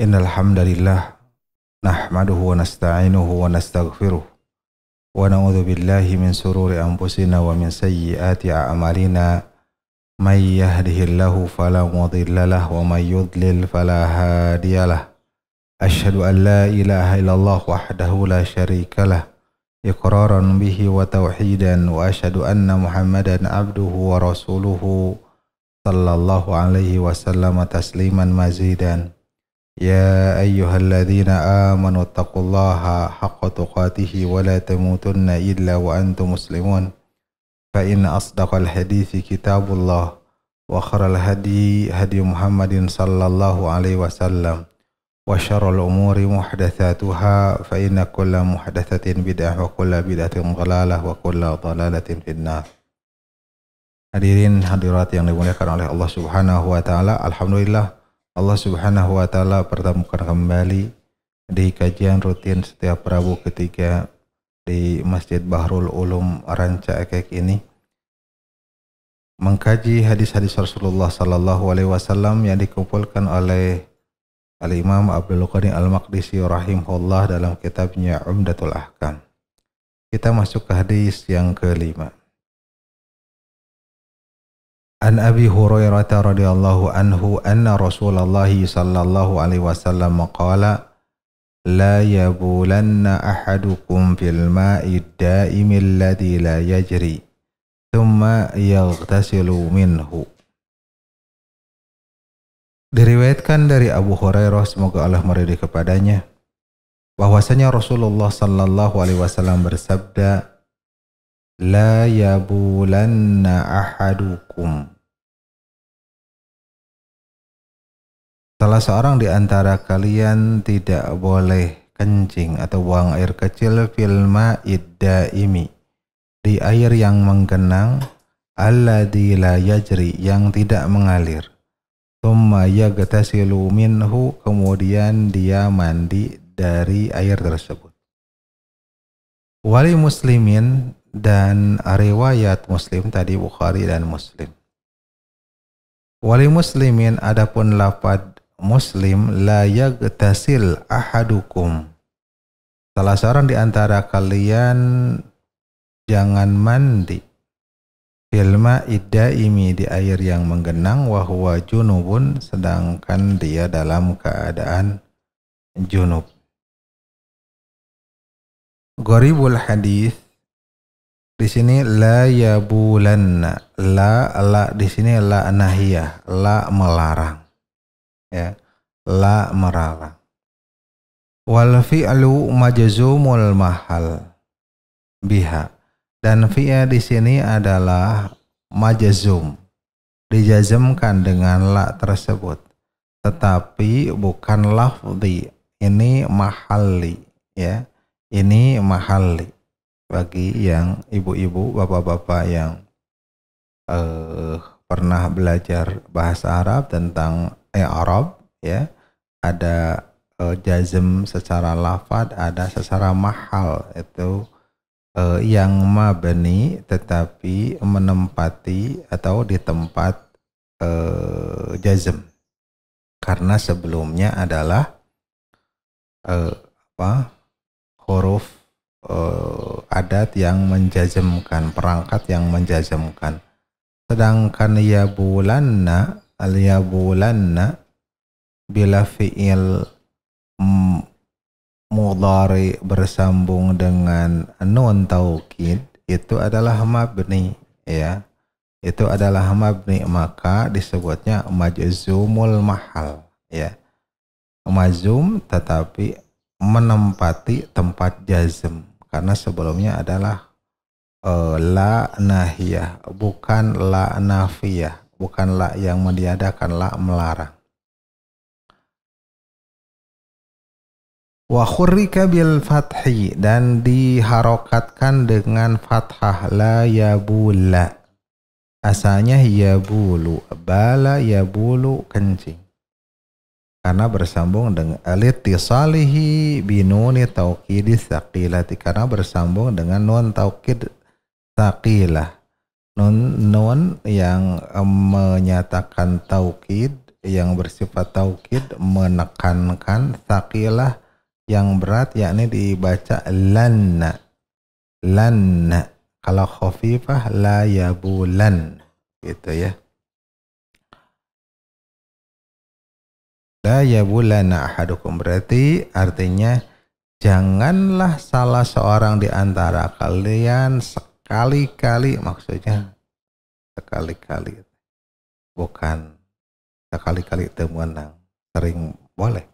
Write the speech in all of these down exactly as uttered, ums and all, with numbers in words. Innal hamdalillah nahmaduhu wa nasta'inuhu wa nastaghfiruh wa na'udzu billahi min sururi anfusina wa min sayyiati a'malina may yahdihillahu fala mudilla lahu wa may yudlil fala hadiyalah. Asyhadu an la ilaha illallah wahdahu la syarikalah iqraran bihi wa tauhidan wa asyhadu anna Muhammadan abduhu wa rasuluhu sallallahu alaihi wasallam tasliman mazidan. Ya ayyuhalladzina amanu taqullaha haqqa tuqatihi wa la tamutunna illa wa antum muslimun. Fa inna asdaqal hadithi kitabullah wa kharal hadi hadi Muhammadin sallallahu alaihi wasallam wa syarrul umuri muhdatsatuha fa inna kulla muhdatsatin bid'ah wa kulla bid'atin dhalalah wa kulla dhalalatin finnar. Hadirin hadirat yang dimuliakan oleh Allah Subhanahu wa taala, alhamdulillah Allah Subhanahu wa taala pertemukan kembali di kajian rutin setiap Rabu ketiga di Masjid Bahrul Ulum Ranca Ekek ini, mengkaji hadis-hadis Rasulullah sallallahu alaihi wasallam yang dikumpulkan oleh Al-Imam Abdul Qadir al Makdisi rahimahullah dalam kitabnya Umdatul Ahkam. Kita masuk ke hadis yang kelima. An Abi Hurairah radhiyallahu anhu anna Rasulullah sallallahu alaihi wasallam qala la yabulanna ahadukum fil ma'i ad-da'imi alladhi la yajri thumma yaghtasilu minhu. Diriwayatkan dari Abu Hurairah semoga Allah meridhi kepadanya bahwasanya Rasulullah sallallahu alaihi wasallam bersabda, la yabulanna ahadukum. Salah seorang di antara kalian tidak boleh kencing atau buang air kecil fil ma'id daimi, di air yang menggenang, alladzi la yajri, yang tidak mengalir. Tsumma yaghtasilu minhu, kemudian dia mandi dari air tersebut. Wali muslimin, dan riwayat Muslim tadi Bukhari dan Muslim. Wali muslimin, adapun lafad Muslim, la yagtasil ahadukum, salah seorang di antara kalian jangan mandi fil ma'id daimi, di air yang menggenang, wa huwa junubun, sedangkan dia dalam keadaan junub. Gharibul hadis di sini la yabulanna, la la di sini la nahiyah, la melarang, ya, la melarang. Wal fi'lu majzumul mahal biha, dan fi'a di sini adalah majzum, dijazmkan dengan la tersebut, tetapi bukan lafzi, ini mahalli, ya, ini mahalli. Bagi yang ibu-ibu, bapak-bapak yang eh, pernah belajar bahasa Arab tentang i'rab, ya, ada eh, jazm secara lafad, ada secara mahal, itu eh, yang mabni tetapi menempati atau di tempat eh, jazm, karena sebelumnya adalah eh, apa huruf Uh, adat yang menjazmkan, perangkat yang menjazmkan. Sedangkan yabulanna, al-yabulanna bila fi'il mudhari bersambung dengan nun taukid, itu adalah mabni, ya, itu adalah mabni, maka disebutnya majzumul mahal, ya, majzum tetapi menempati tempat jazm, karena sebelumnya adalah uh, la nahiyah, bukan la nafiyah, bukan la yang meniadakan, la melarang. Wa khurrika bil fathi, dan diharokatkan dengan fathah, la yabula, asalnya yabulu, bala yabulu, kencing, karena bersambung dengan litisalihi binuni taukidi saqilati, karena bersambung dengan nun taukid saqilah, nun nun yang menyatakan taukid yang bersifat taukid menekankan saqilah yang berat, yakni dibaca lanna lanna, kalau khafifah la yabulan, gitu ya, la yabulana ahadukum, berarti artinya janganlah salah seorang di antara kalian sekali-kali, maksudnya sekali-kali bukan sekali-kali temenang, sering boleh,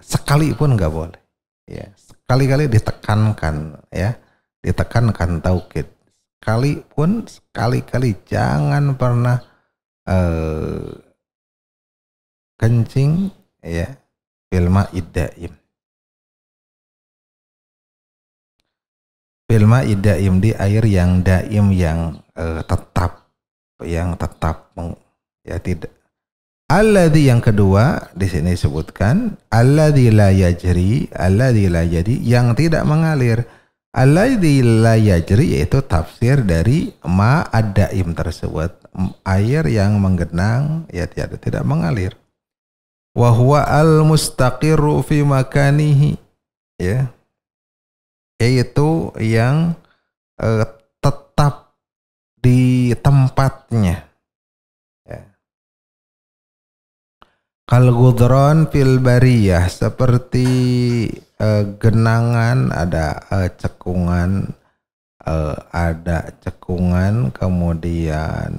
sekali pun nggak boleh ya, sekali-kali ditekankan ya, ditekankan taukid, sekali pun sekali-kali jangan pernah eh, kencing ya, filma iddaim, filma idaim, di air yang daim, yang eh, tetap, yang tetap ya, tidak. Alladhi yang kedua di sini disebutkan alladhi la yajri, alladhi la jadi, yang tidak mengalir. Alladhi la yajri yaitu tafsir dari ma ad-daim tersebut, air yang menggenang ya, tidak tidak mengalir. Wa huwa al-mustaqirru fi makanihi, ya, yaitu yang eh, tetap di tempatnya. Ya. Kal-gudron fil bariyah, seperti eh, genangan, ada eh, cekungan, eh, ada cekungan, kemudian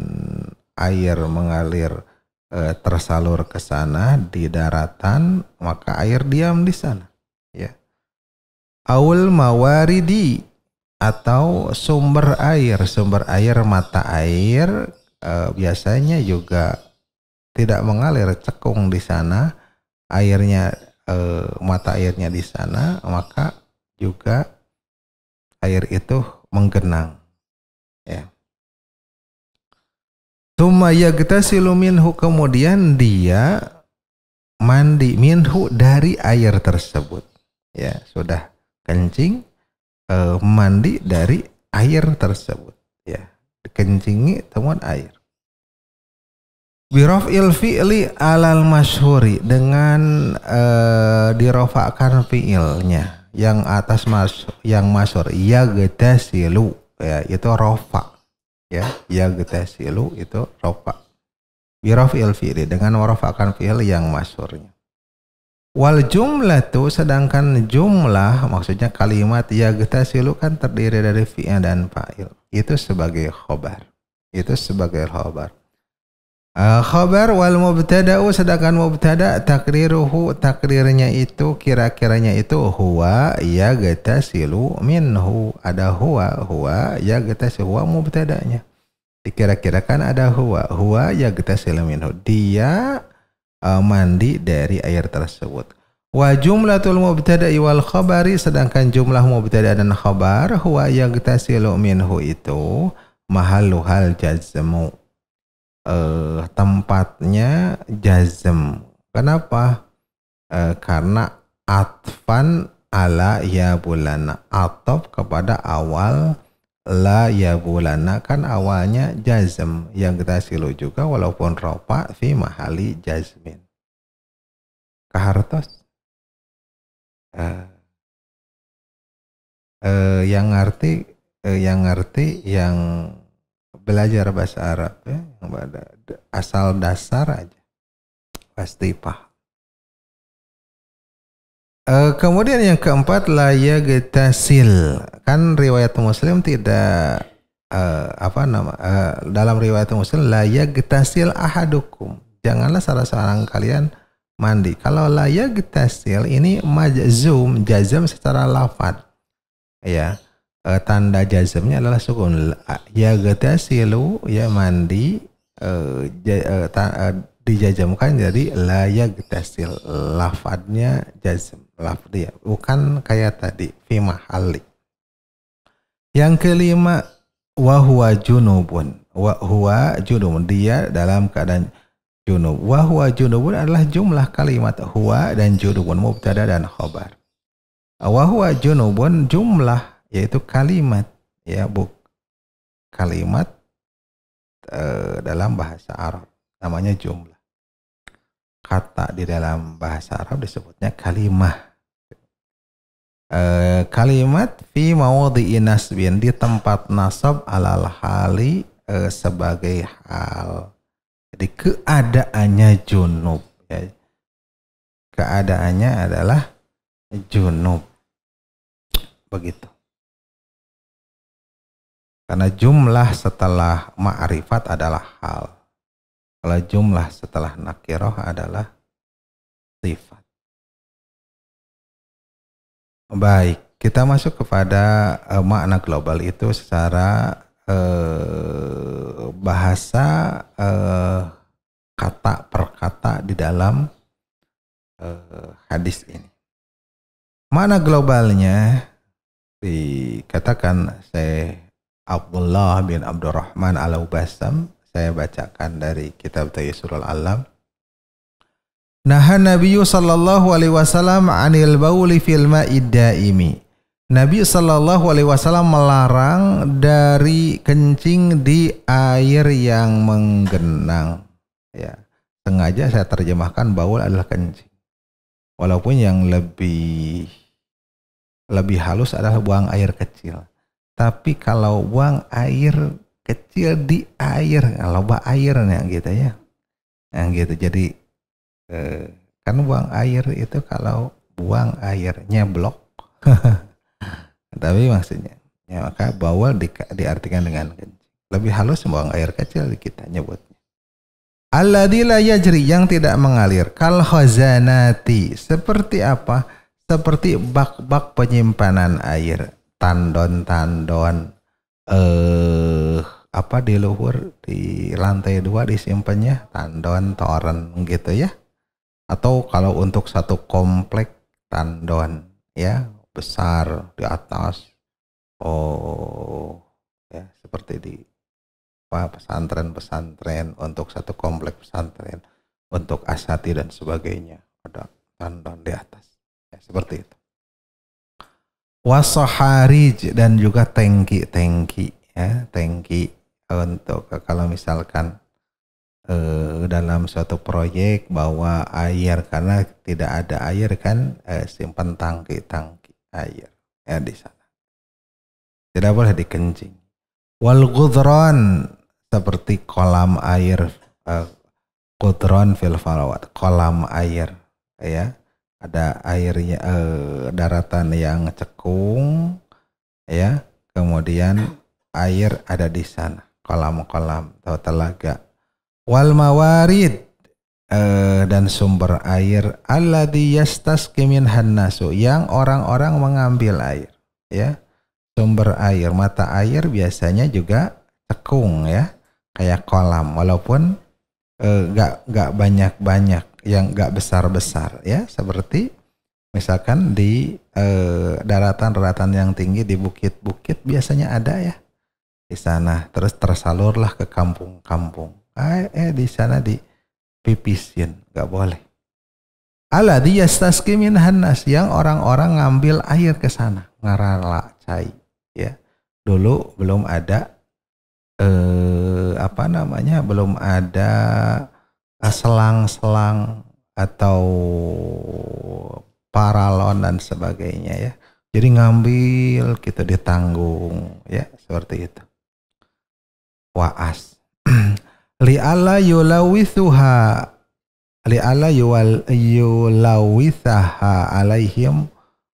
air mengalir eh, tersalur ke sana di daratan, maka air diam di sana. Ya. Awal mawaridi, atau sumber air, sumber air mata air eh, biasanya juga tidak mengalir, cekung di sana, airnya eh, mata airnya di sana, maka juga air itu menggenang. Ya. Tsumma yaghtasilu minhu, kemudian dia mandi, minhu dari air tersebut. Ya, sudah kencing, e, mandi dari air tersebut, ya, kencingi temuan air. Birofil fi'li alal masyhuri, dengan e, dirofakkan fi'ilnya yang atas mas, yang masyhur, yaghtasilu, ya, itu rofa, ya, yaghtasilu itu rofa. Birofil fi'li, dengan merofakkan fi'il yang masyhurnya. Wal jumlah tuh, sedangkan jumlah, maksudnya kalimat yaghtasilu kan terdiri dari fi'il dan fa'il, itu sebagai khobar, itu sebagai khobar. Uh, khobar wal mubtada'u, sedangkan mubtada' takriruhu, takrirnya itu, kira-kiranya itu huwa yaghtasilu minhu, ada huwa, huwa yaghtasilu, huwa mubtada'nya, dikira-kirakan ada huwa, huwa yaghtasilu minhu, dia mandi dari air tersebut. Wa jumlatul mubtada'i wal khabari, sedangkan jumlah mubtada' dan khabar, huwa yaghtasilu minhu itu mahalluhal jazmu, eh, tempatnya jazm. Kenapa? Eh, karena atfan ala ya bulana, atop kepada awal la ya bulana, kan awalnya jazm, yang kita silu juga walaupun ropa fi mahali jazmin. Kahartos eh, eh, yang ngerti eh, yang ngerti yang belajar bahasa Arab ya, asal dasar aja pasti paham. Uh, kemudian yang keempat, la yagtasil, kan riwayat Muslim tidak uh, apa nama uh, dalam riwayat Muslim la yagtasil ahadukum, janganlah salah seorang kalian mandi. Kalau la yagtasil ini majzum, jazm secara lafad ya, uh, tanda jazmnya adalah sukun, yagtasilu ya mandi, uh, ja, uh, ta, uh, dijajamkan jadi layak tasil, lafadnya jazm, lafadnya bukan kayak tadi fi mahalli. Yang kelima, wa huwa junubun, wa huwa junubun, dia dalam keadaan junub. Wa huwa junubun adalah jumlah kalimat huwa dan junubun, mubtada dan khabar. Wa huwa junubun jumlah yaitu kalimat ya, bu kalimat e, dalam bahasa Arab namanya jumlah. kata di dalam bahasa Arab disebutnya kalimah. E, kalimat fi mawdhi'i nasbin, di tempat nasab alal hali, e, sebagai hal. Jadi keadaannya junub. Ya. Keadaannya adalah junub. Begitu. Karena jumlah setelah ma'rifat adalah hal. Kalau jumlah setelah nakiroh adalah sifat. Baik, kita masuk kepada uh, makna global itu secara uh, bahasa uh, kata per kata di dalam uh, hadis ini. Makna globalnya dikatakan saya Abdullah bin Abdurrahman al-Bassam, saya bacakan dari kitab Taisirul Alam. Naha Nabiyyu sallallahu alaihi wasallam anil bauli fil ma'id daimi. Nabi sallallahu alaihi wasallam melarang dari kencing di air yang menggenang. Ya, sengaja saya terjemahkan baul adalah kencing. Walaupun yang lebih lebih halus adalah buang air kecil. Tapi kalau buang air kecil di air, loba airnya gitu ya, yang gitu. Jadi eh, kan buang air itu kalau buang airnya blok, tapi maksudnya, ya maka bawal di, diartikan dengan lebih halus buang air kecil kita nyebutnya. Alladzi la yajri, yang tidak mengalir. Kal khazanati, seperti apa? Seperti bak-bak penyimpanan air. Tandon-tandon eh apa di luhur, di lantai dua disimpannya tandon toren gitu ya, atau kalau untuk satu komplek tandon ya besar di atas, oh ya seperti di apa pesantren-pesantren, untuk satu komplek pesantren, untuk asati dan sebagainya ada tandon di atas ya, seperti itu. Wasoharij, dan juga tangki-tangki ya, tangki untuk kalau misalkan eh, dalam suatu proyek bawa air, karena tidak ada air kan, eh, simpan tangki-tangki air ya di sana, tidak boleh dikencing. Wal gudron, seperti kolam air, eh, gudron fil falawat, kolam air ya, ada airnya, eh, daratan yang cekung ya, kemudian air ada di sana, kolam-kolam atau telaga. Wal mawarid, eh, dan sumber air alladzi yastasqi minhan nasu, yang orang-orang mengambil air ya, sumber air, mata air biasanya juga cekung ya, kayak kolam, walaupun eh, gak, gak banyak-banyak, yang nggak besar-besar ya, seperti misalkan di daratan-daratan eh, yang tinggi, di bukit-bukit biasanya ada ya di sana, terus tersalurlah ke kampung-kampung, eh, eh di sana dipipisin, nggak boleh. Alladzi yastasqi minhan nas, yang orang-orang ngambil air ke sana, ngarala cai ya, dulu belum ada eh, apa namanya, belum ada selang-selang atau paralon dan sebagainya ya, jadi ngambil gitu ditanggung ya, seperti itu. Waas li'alla yulawithuha li'alla yulawithaha alaihim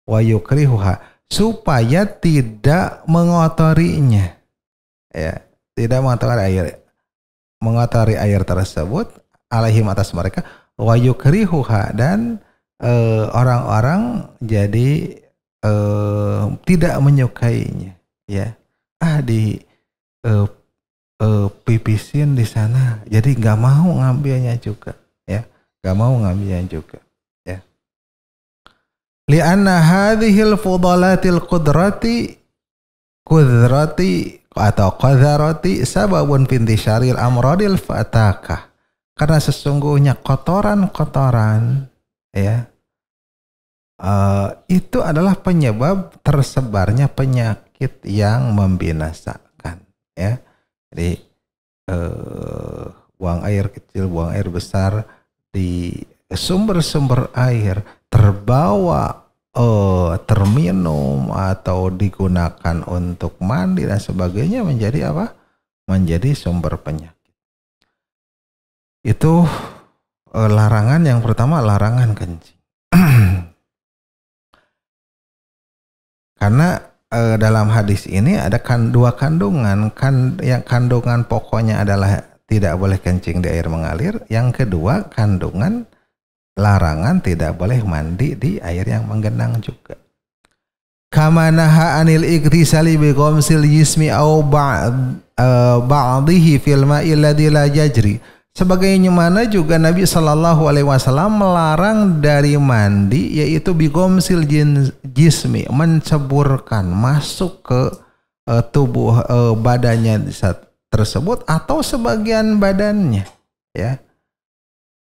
wa yukrihuha, supaya tidak mengotorinya ya, tidak mengotori air, mengotori air tersebut, alaihim atas mereka, wa yukrihuha, dan orang-orang e, jadi e, tidak menyukainya ya, ah di e, e, pipisin di sana, jadi nggak mau ngambilnya juga ya, nggak mau ngambilnya juga ya. Li'anna hadhil fudalatil qudrati qudrati atau qadarati sababun fintisyaril amradil fatakah, karena sesungguhnya kotoran-kotoran ya uh, itu adalah penyebab tersebarnya penyakit yang membinasakan ya. Jadi uh, buang air kecil, buang air besar di sumber-sumber air terbawa oh, terminum atau digunakan untuk mandi dan sebagainya menjadi apa? Menjadi sumber penyakit. Itu eh, larangan yang pertama, larangan kencing. Karena eh, dalam hadis ini ada kan, dua kandungan. Kan, yang kandungan pokoknya adalah tidak boleh kencing di air mengalir. Yang kedua, kandungan larangan tidak boleh mandi di air yang menggenang juga. Kama naha anil iktisali bi ghamsil jismi au ba'dihi fil ma'i alladhi la yajri. Sebagaimana juga Nabi shallallahu alaihi wasallam melarang dari mandi, yaitu bi ghamsil jismi, menceburkan masuk ke uh, tubuh uh, badannya tersebut atau sebagian badannya, ya,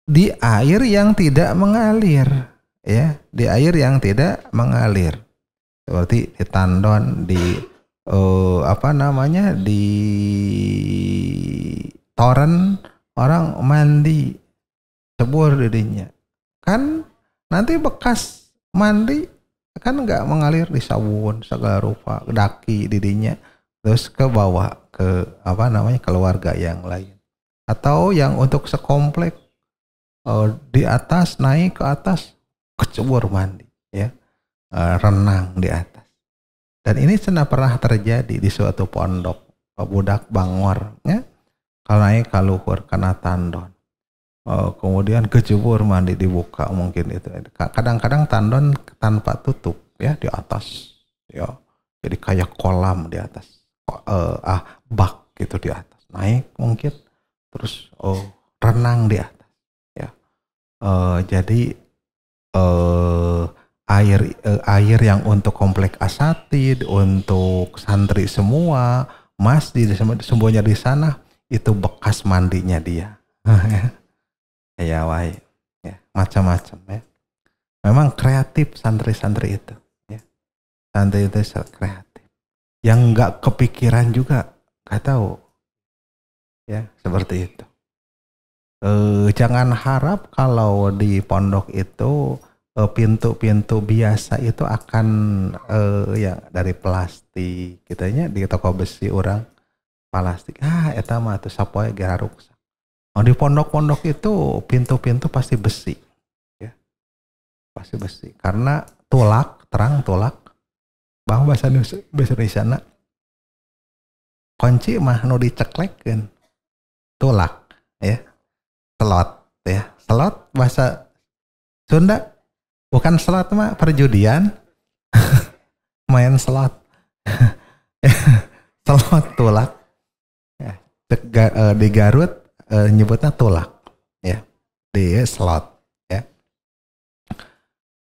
di air yang tidak mengalir, ya, di air yang tidak mengalir, seperti di tandon, di uh, apa namanya, di toren orang mandi cebur dirinya, kan nanti bekas mandi kan nggak mengalir di sabun segala rupa, daki dirinya terus ke bawah ke apa namanya keluarga yang lain, atau yang untuk sekomplek uh, di atas, naik ke atas kecebur mandi, ya, uh, renang di atas. Dan ini pernah pernah terjadi di suatu pondok budak Bangor, ya, kalau naik ke luhur karena tandon, uh, kemudian kecebur mandi, dibuka mungkin itu kadang-kadang tandon tanpa tutup, ya, di atas, ya, jadi kayak kolam di atas. Uh, ah bak gitu di atas, naik mungkin terus oh, renang di atas, ya, uh, jadi uh, air uh, air yang untuk komplek asatid, untuk santri semua, masjid semuanya di sana, itu bekas mandinya dia. Ya, wae, ya, macam-macam, ya, memang kreatif santri-santri itu, ya, santri itu kreatif. Yang nggak kepikiran juga nggak tahu, ya, seperti itu. E, jangan harap kalau di pondok itu pintu-pintu e, biasa itu akan e, ya dari plastik, kitanya di toko besi orang plastik, ah eta mah tuh sapoe gara rusak. Nah, di pondok-pondok itu pintu-pintu pasti besi, ya, pasti besi, karena tulak terang tulak. Bahwa bahasa Indonesia na kunci mah nu diceklekeun tulak, ya, slot, ya, slot bahasa Sunda, bukan slot mah perjudian. Main slot. Slot tulak, ya, di Garut nyebutnya tulak, ya, di slot, ya,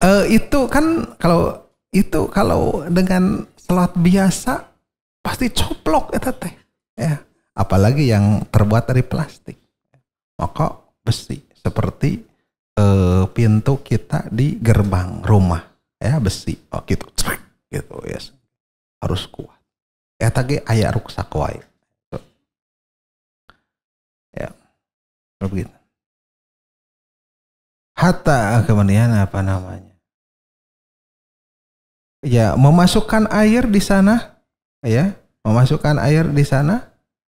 e, itu kan kalau itu kalau dengan slot biasa pasti coplok eta teh, ya, apalagi yang terbuat dari plastik, maka besi, seperti e, pintu kita di gerbang rumah, ya, besi, oh gitu, cek gitu, yes, harus kuat, eta ge aya ruksak wae, ya, begitu. Hatta kemudian apa namanya, ya, memasukkan air di sana, ya, memasukkan air di sana,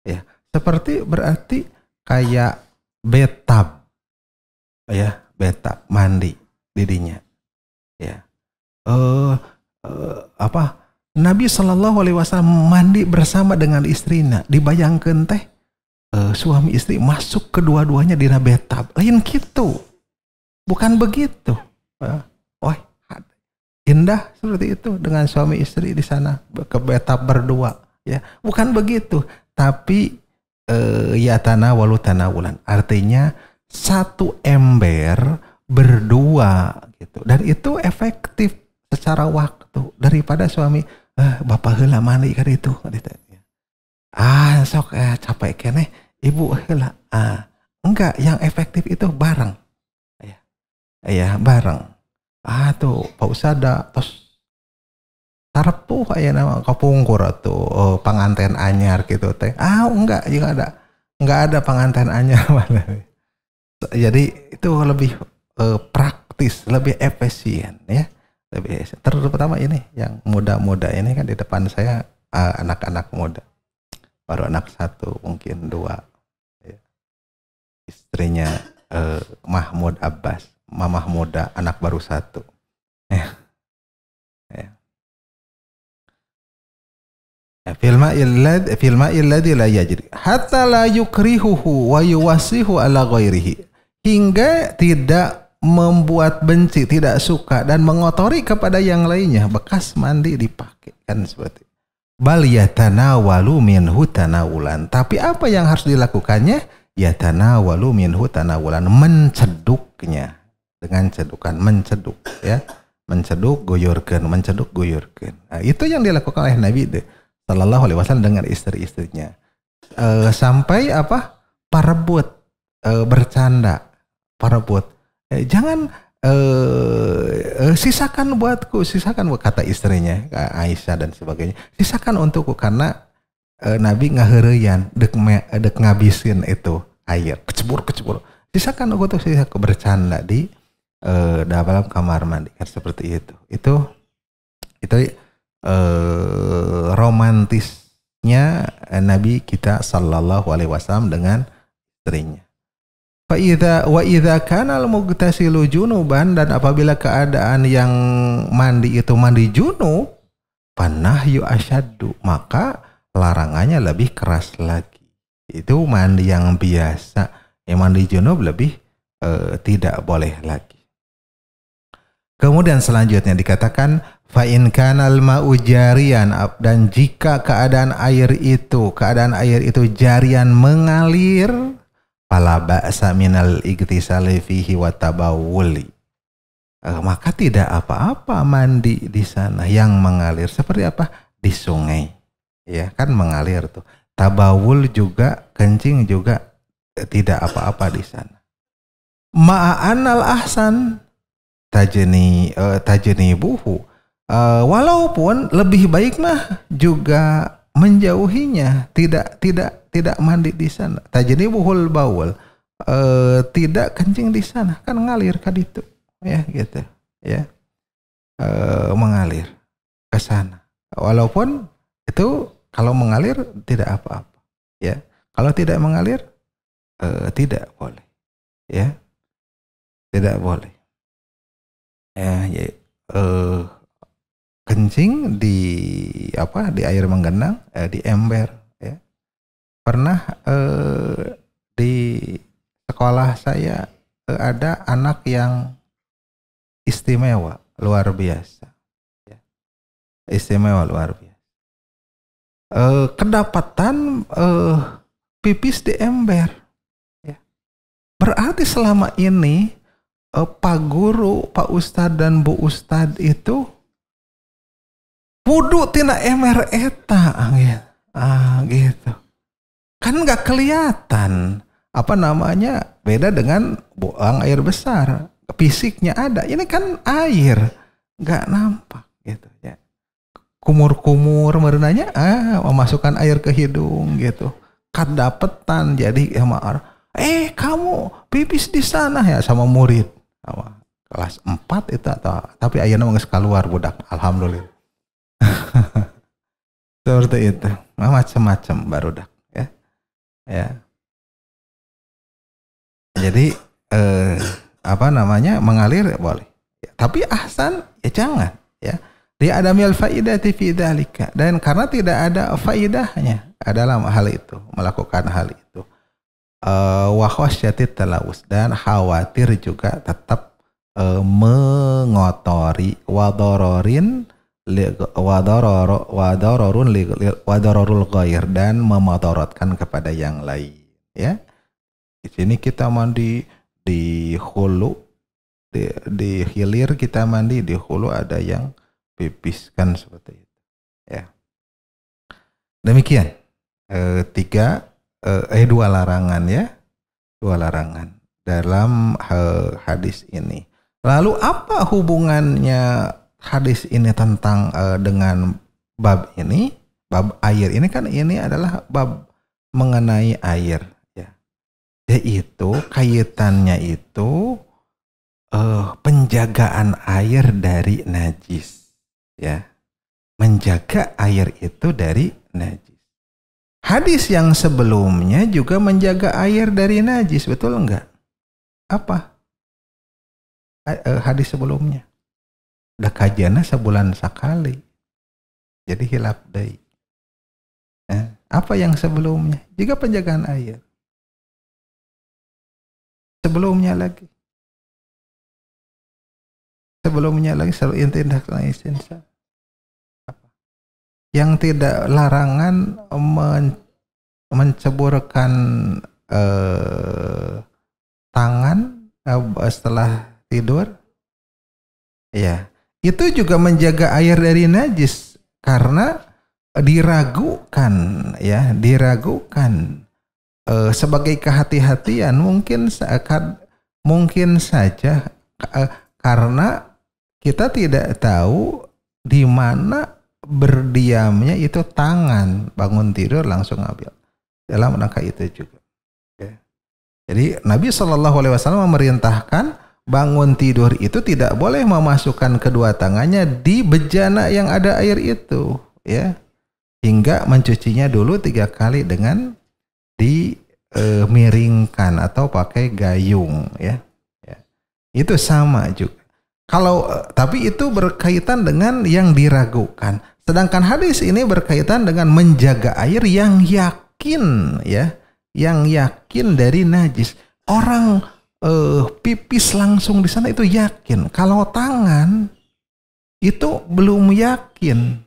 ya, seperti berarti kayak bathtub, ya, bathtub mandi dirinya, ya. Uh, uh, apa? Nabi shallallahu alaihi wasallam mandi bersama dengan istrinya. Dibayangkan teh uh, suami istri masuk kedua-duanya di bathtub. Lain gitu, bukan begitu. Uh, Wah. Indah seperti itu dengan suami istri di sana ke bathtub berdua, ya, bukan begitu, tapi ya tanah walu tanah wulan, artinya satu ember berdua gitu, dan itu efektif secara waktu daripada suami eh, bapak heula mandi kan itu, ah sok eh, capek kene ibu heula, ah enggak, yang efektif itu bareng, ya, ya bareng. Ah tuh Pak Usada tos tarap tuh kayak nama kapungkur tuh oh, pengantin anyar gitu teh, ah enggak juga ada, enggak ada pengantin anyar mana. Jadi itu lebih eh, praktis, lebih efisien ya, lebih efisien. Terutama ini yang muda-muda ini kan di depan saya eh, anak-anak muda, baru anak satu mungkin dua, ya. Istrinya eh, Mahmud Abbas, mamah muda, anak baru satu, ya. Ya. Filma illad filma illadzi la yajri hatta la yukrihuhu wa yuwasihu ala ghairihi, hingga tidak membuat benci, tidak suka dan mengotori kepada yang lainnya. Bekas mandi dipakai kan seperti bal yatanawalu minhu tanawulan, tapi apa yang harus dilakukannya, yatanawalu minhu tanawulan, menceduknya dengan cedukan, menceduk ya, menceduk goyorkeun, menceduk goyorkeun. Nah, itu yang dilakukan oleh Nabi deh Sallallahu alaihi wasallam dengan istri-istrinya, e, sampai apa parebut, e, bercanda parebut, e, jangan e, e, sisakan buatku, sisakan buat, kata istrinya Aisyah dan sebagainya, sisakan untukku, karena e, Nabi ngaheureuyan dek, dek ngabisin itu air kecebur-kecebur, sisakan aku tuh, sisakan bercanda di e, dalam kamar mandi kan seperti itu. Itu itu Uh, romantisnya Nabi kita sallallahu alaihi wasallam dengan istrinya. Fa idza wa idza kana al-mughtasilu junuban, dan apabila keadaan yang mandi itu mandi junub, panahyu asyaddu, maka larangannya lebih keras lagi. Itu mandi yang biasa, yang mandi junub lebih uh, tidak boleh lagi. Kemudian selanjutnya dikatakan fa in kana al-ma'u jariyan, dan jika keadaan air itu keadaan air itu jarian mengalir, fala ba'sa minal igtisali fihi wa tabawuli, maka tidak apa-apa mandi di sana yang mengalir, seperti apa di sungai ya kan mengalir tuh, tabawul juga, kencing juga tidak apa-apa di sana. Ma'anal ahsan tajeni uh, tajeni buhu, uh, walaupun lebih baik mah juga menjauhinya, tidak tidak tidak mandi di sana. Tajeni buhul baul, uh, tidak kencing di sana, kan ngalir kan itu ya gitu ya, uh, mengalir ke sana, walaupun itu kalau mengalir tidak apa-apa ya, kalau tidak mengalir uh, tidak boleh ya, tidak boleh. Ya, ya eh, kencing di apa di air menggenang, eh, di ember ya. Pernah eh, di sekolah saya eh, ada anak yang istimewa luar biasa ya. Istimewa luar biasa, eh, kedapatan eh, pipis di ember ya. Berarti selama ini Pak Guru, Pak Ustadz dan Bu Ustadz itu wudu tina ember eta ah gitu. Kan nggak kelihatan apa namanya, beda dengan buang air besar, fisiknya ada. Ini kan air nggak nampak gitu ya. Kumur-kumur merenanya ah memasukkan air ke hidung gitu. Kadapetan jadi ya, eh kamu pipis di sana ya, sama murid kelas empat itu, atau tapi ayahnya nggak keluar budak, alhamdulillah. Seperti itu, macam-macam barudak ya, ya. Jadi eh, apa namanya mengalir ya, boleh, ya, tapi ahsan ya jangan ya. Dia ada mil faidah fi dzalika, dan karena tidak ada faidahnya dalam hal itu, melakukan hal itu. Wa khasyatit talaus, dan khawatir juga tetap uh, mengotori, wadororin wadoror wadororun wadororul ghair, dan memotorotkan kepada yang lain ya. Di sini kita mandi di hulu, di, di hilir kita mandi di hulu, ada yang pipiskan seperti itu ya. Demikian uh, tiga Eh, dua larangan ya, dua larangan dalam eh, hadis ini. Lalu apa hubungannya hadis ini tentang eh, dengan bab ini, bab air ini? Kan ini adalah bab mengenai air ya. Yaitu kaitannya itu uh, penjagaan air dari najis, ya, menjaga air itu dari najis. Hadis yang sebelumnya juga menjaga air dari najis, betul enggak? Apa hadis sebelumnya? Udah kajiannya sebulan sekali, jadi hilaf dai. Nah, apa yang sebelumnya? Juga penjagaan air. Sebelumnya lagi. Sebelumnya lagi selalu intindak istinsa. Apa? Yang tidak larangan men menceburkan eh, tangan eh, setelah tidur, ya, itu juga menjaga air dari najis karena diragukan, ya, diragukan e, sebagai kehati-hatian, mungkin mungkin saja e, karena kita tidak tahu di mana berdiamnya itu tangan, bangun tidur langsung ambil dalam rangka itu juga. Ya. Jadi Nabi shallallahu alaihi wasallam memerintahkan bangun tidur itu tidak boleh memasukkan kedua tangannya di bejana yang ada air itu, ya, hingga mencucinya dulu tiga kali dengan dimiringkan atau pakai gayung, ya. Ya. Itu sama juga. Kalau tapi itu berkaitan dengan yang diragukan. Sedangkan hadis ini berkaitan dengan menjaga air yang yakin, ya, yang yakin dari najis. Orang Uh, pipis langsung di sana itu yakin. Kalau tangan itu belum yakin,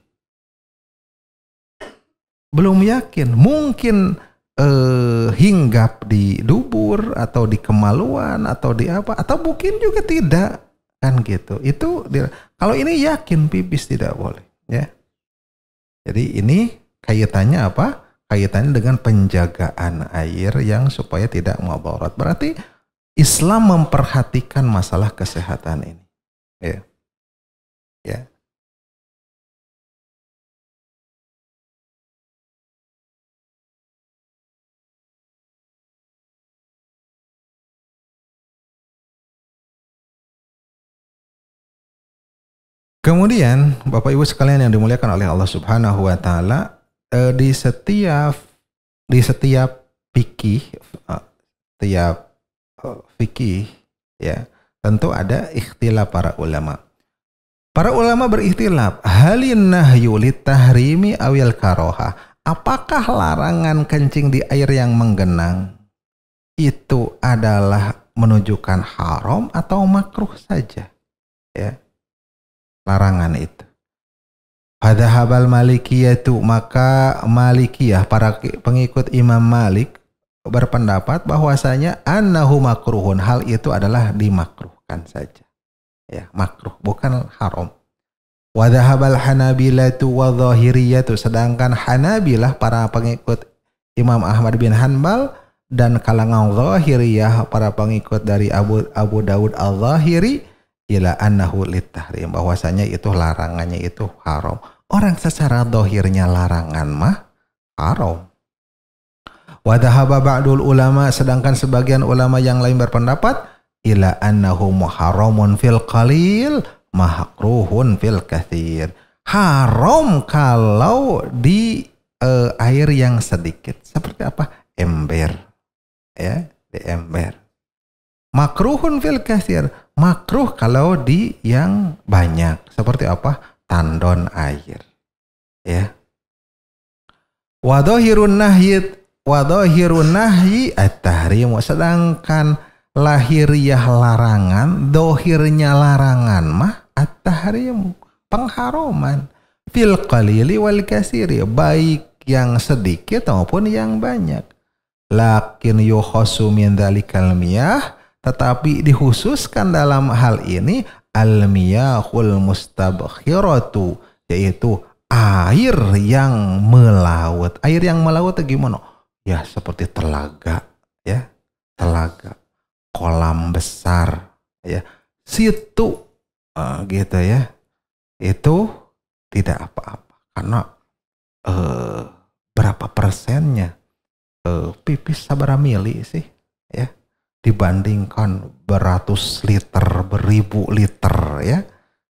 belum yakin. Mungkin uh, hinggap di dubur atau di kemaluan atau di apa, atau mungkin juga tidak, kan gitu. Itu kalau ini yakin pipis tidak boleh, ya. Jadi ini kaitannya apa? Kaitannya dengan penjagaan air yang supaya tidak mudarat. Berarti Islam memperhatikan masalah kesehatan ini, ya. Ya. Kemudian, Bapak Ibu sekalian yang dimuliakan oleh Allah Subhanahu wa taala, eh, di setiap di setiap fikih, eh, setiap fikih, ya, tentu ada ikhtilaf para ulama. Para ulama berikhtilaf, halin nahyu litahrimi awil karoha. Apakah larangan kencing di air yang menggenang itu adalah menunjukkan haram atau makruh saja, ya, larangan itu? Fadzahabal malikiyatu, maka Malikiyah, para pengikut Imam Malik berpendapat bahwasanya annahu makruhun, hal itu adalah dimakruhkan saja, ya, makruh, bukan haram. Wa dhahabal hanabilatu wa zahiriyatu, sedangkan Hanabilah, para pengikut Imam Ahmad bin Hanbal, dan kalangan Zahiriyah, para pengikut dari Abu Abu Dawud al-Zahiri, ila annahu litahrim, bahwasanya itu larangannya itu haram. Orang secara zahirnya larangan mah haram. Wadhahaba ba'dul ulama, sedangkan sebagian ulama yang lain berpendapat ila annahu muharramun fil qalil mahkruhun fil katsir. Haram kalau di uh, air yang sedikit. Seperti apa? Ember. Ya, di ember. Makruhun fil katsir, makruh kalau di yang banyak. Seperti apa? Tandon air. Ya. Wa dhahirun nahyid, wadhahirun nahyi at-tahrimu, sedangkan lahiriah larangan, dohirnya larangan mah at-tahrimu, pengharuman, fil qalili wal kasiri, baik yang sedikit maupun yang banyak. Lakin yukhasu min dzalikal miyah, tetapi dikhususkan dalam hal ini al-miyahul mustabkhiratu, yaitu air yang melaut. Air yang melaut itu gimana? Ya, seperti telaga, ya, telaga, kolam besar, ya, situ, uh, gitu, ya, itu tidak apa-apa karena uh, berapa persennya uh, pipis sabara mili sih, ya, di dibandingkan beratus liter, beribu liter ya.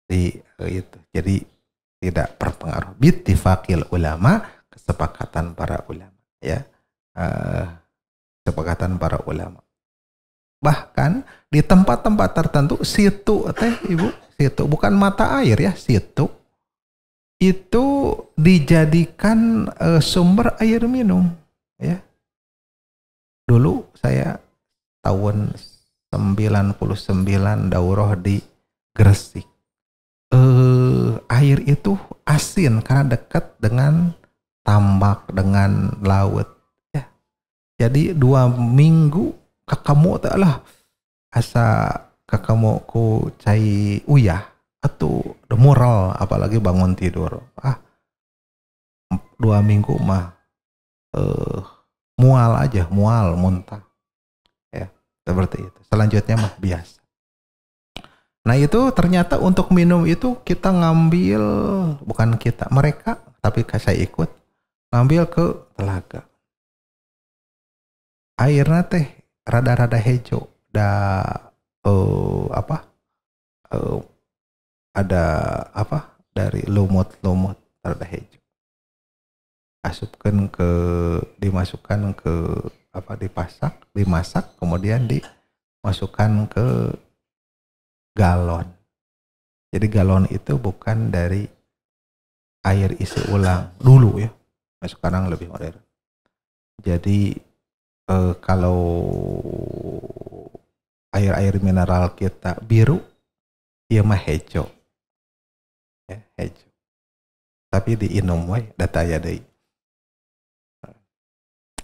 Di, itu. Jadi tidak berpengaruh. Bittifaqil ulama, kesepakatan para ulama ya. Uh, kesepakatan para ulama. Bahkan di tempat-tempat tertentu situ teh ibu, situ bukan mata air ya, situ itu dijadikan e, sumber air minum ya. Dulu saya tahun sembilan puluh sembilan daurah di Gresik, e, air itu asin karena dekat dengan tambak, dengan laut ya. Jadi dua minggu kakamu tak lah asa kakamu ku cai uyah atau demural, apalagi bangun tidur ah dua minggu mah eh, mual aja, mual muntah ya, seperti itu. Selanjutnya mah biasa. Nah itu ternyata untuk minum itu kita ngambil, bukan kita, mereka, tapi saya ikut ngambil ke telaga. Airnya teh rada-rada hijau, da uh, apa uh, ada apa dari lumut-lumut rada hijau. Asupkan ke, dimasukkan ke apa, dipasak, dimasak, kemudian dimasukkan ke galon. Jadi galon itu bukan dari air isi ulang dulu ya, sekarang lebih modern. Jadi Uh, kalau air-air mineral kita biru, iya mah hijau, ya, hijau. Tapi diinum way, data ya deh.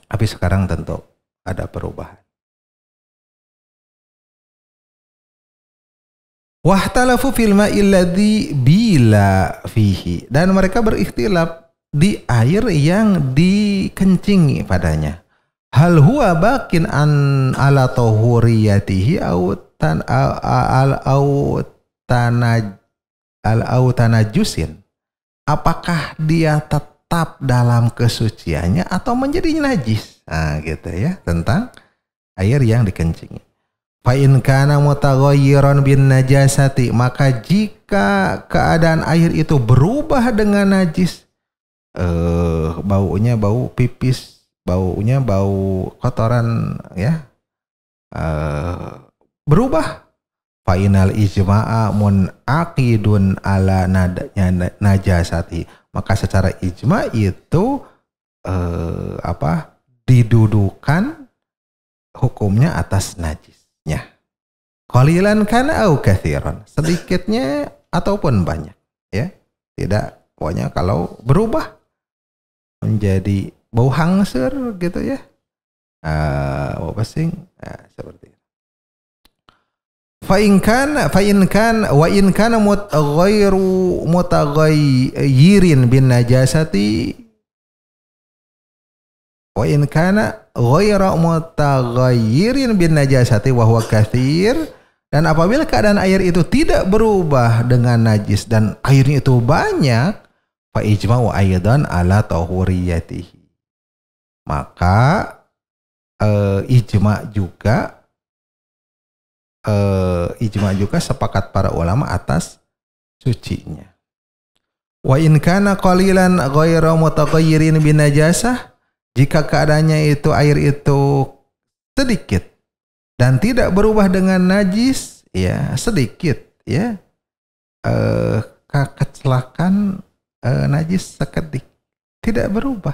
Tapi sekarang tentu ada perubahan. Wahtalafu fil ma'il ladzi bila fihi, dan mereka berikhtilaf di air yang dikencingi padanya. Hal huwa bakin an ala tuhuriyatihi au tan al au tanaj al au tanajusin. Apakah dia tetap dalam kesuciannya atau menjadi najis? Nah, gitu ya, tentang air yang dikencingi. Fa in kana mutaghayyiran bin najasati, maka jika keadaan air itu berubah dengan najis, eh baunya bau pipis, baunya bau kotoran ya, uh, berubah. Final ijma'a munaqidun ala nadanya najasati, maka secara ijma itu uh, apa didudukan hukumnya atas najisnya. Qalilan kana au katsiran, sedikitnya ataupun banyak ya, tidak pokoknya kalau berubah menjadi bau hangser gitu ya, uh, bau pesing, nah, seperti itu. Fa'inkan, fa'inkan, wa'inkan mutghayru mutaghayyirin bin najasati, wa'inkana ghayra mutaghayyirin bin najasati wa huwa katsir. Dan apabila keadaan air itu tidak berubah dengan najis dan airnya itu banyak, fa ijma'u aidan ala tahuriyatihi, maka e, ijma juga e, ijma juga sepakat para ulama atas sucinya. Wa in kana qalilan ghairu mutaghayyirin binajasah, jika keadaannya itu air itu sedikit dan tidak berubah dengan najis ya, sedikit ya, e, kecelakaan e, najis sekedik tidak berubah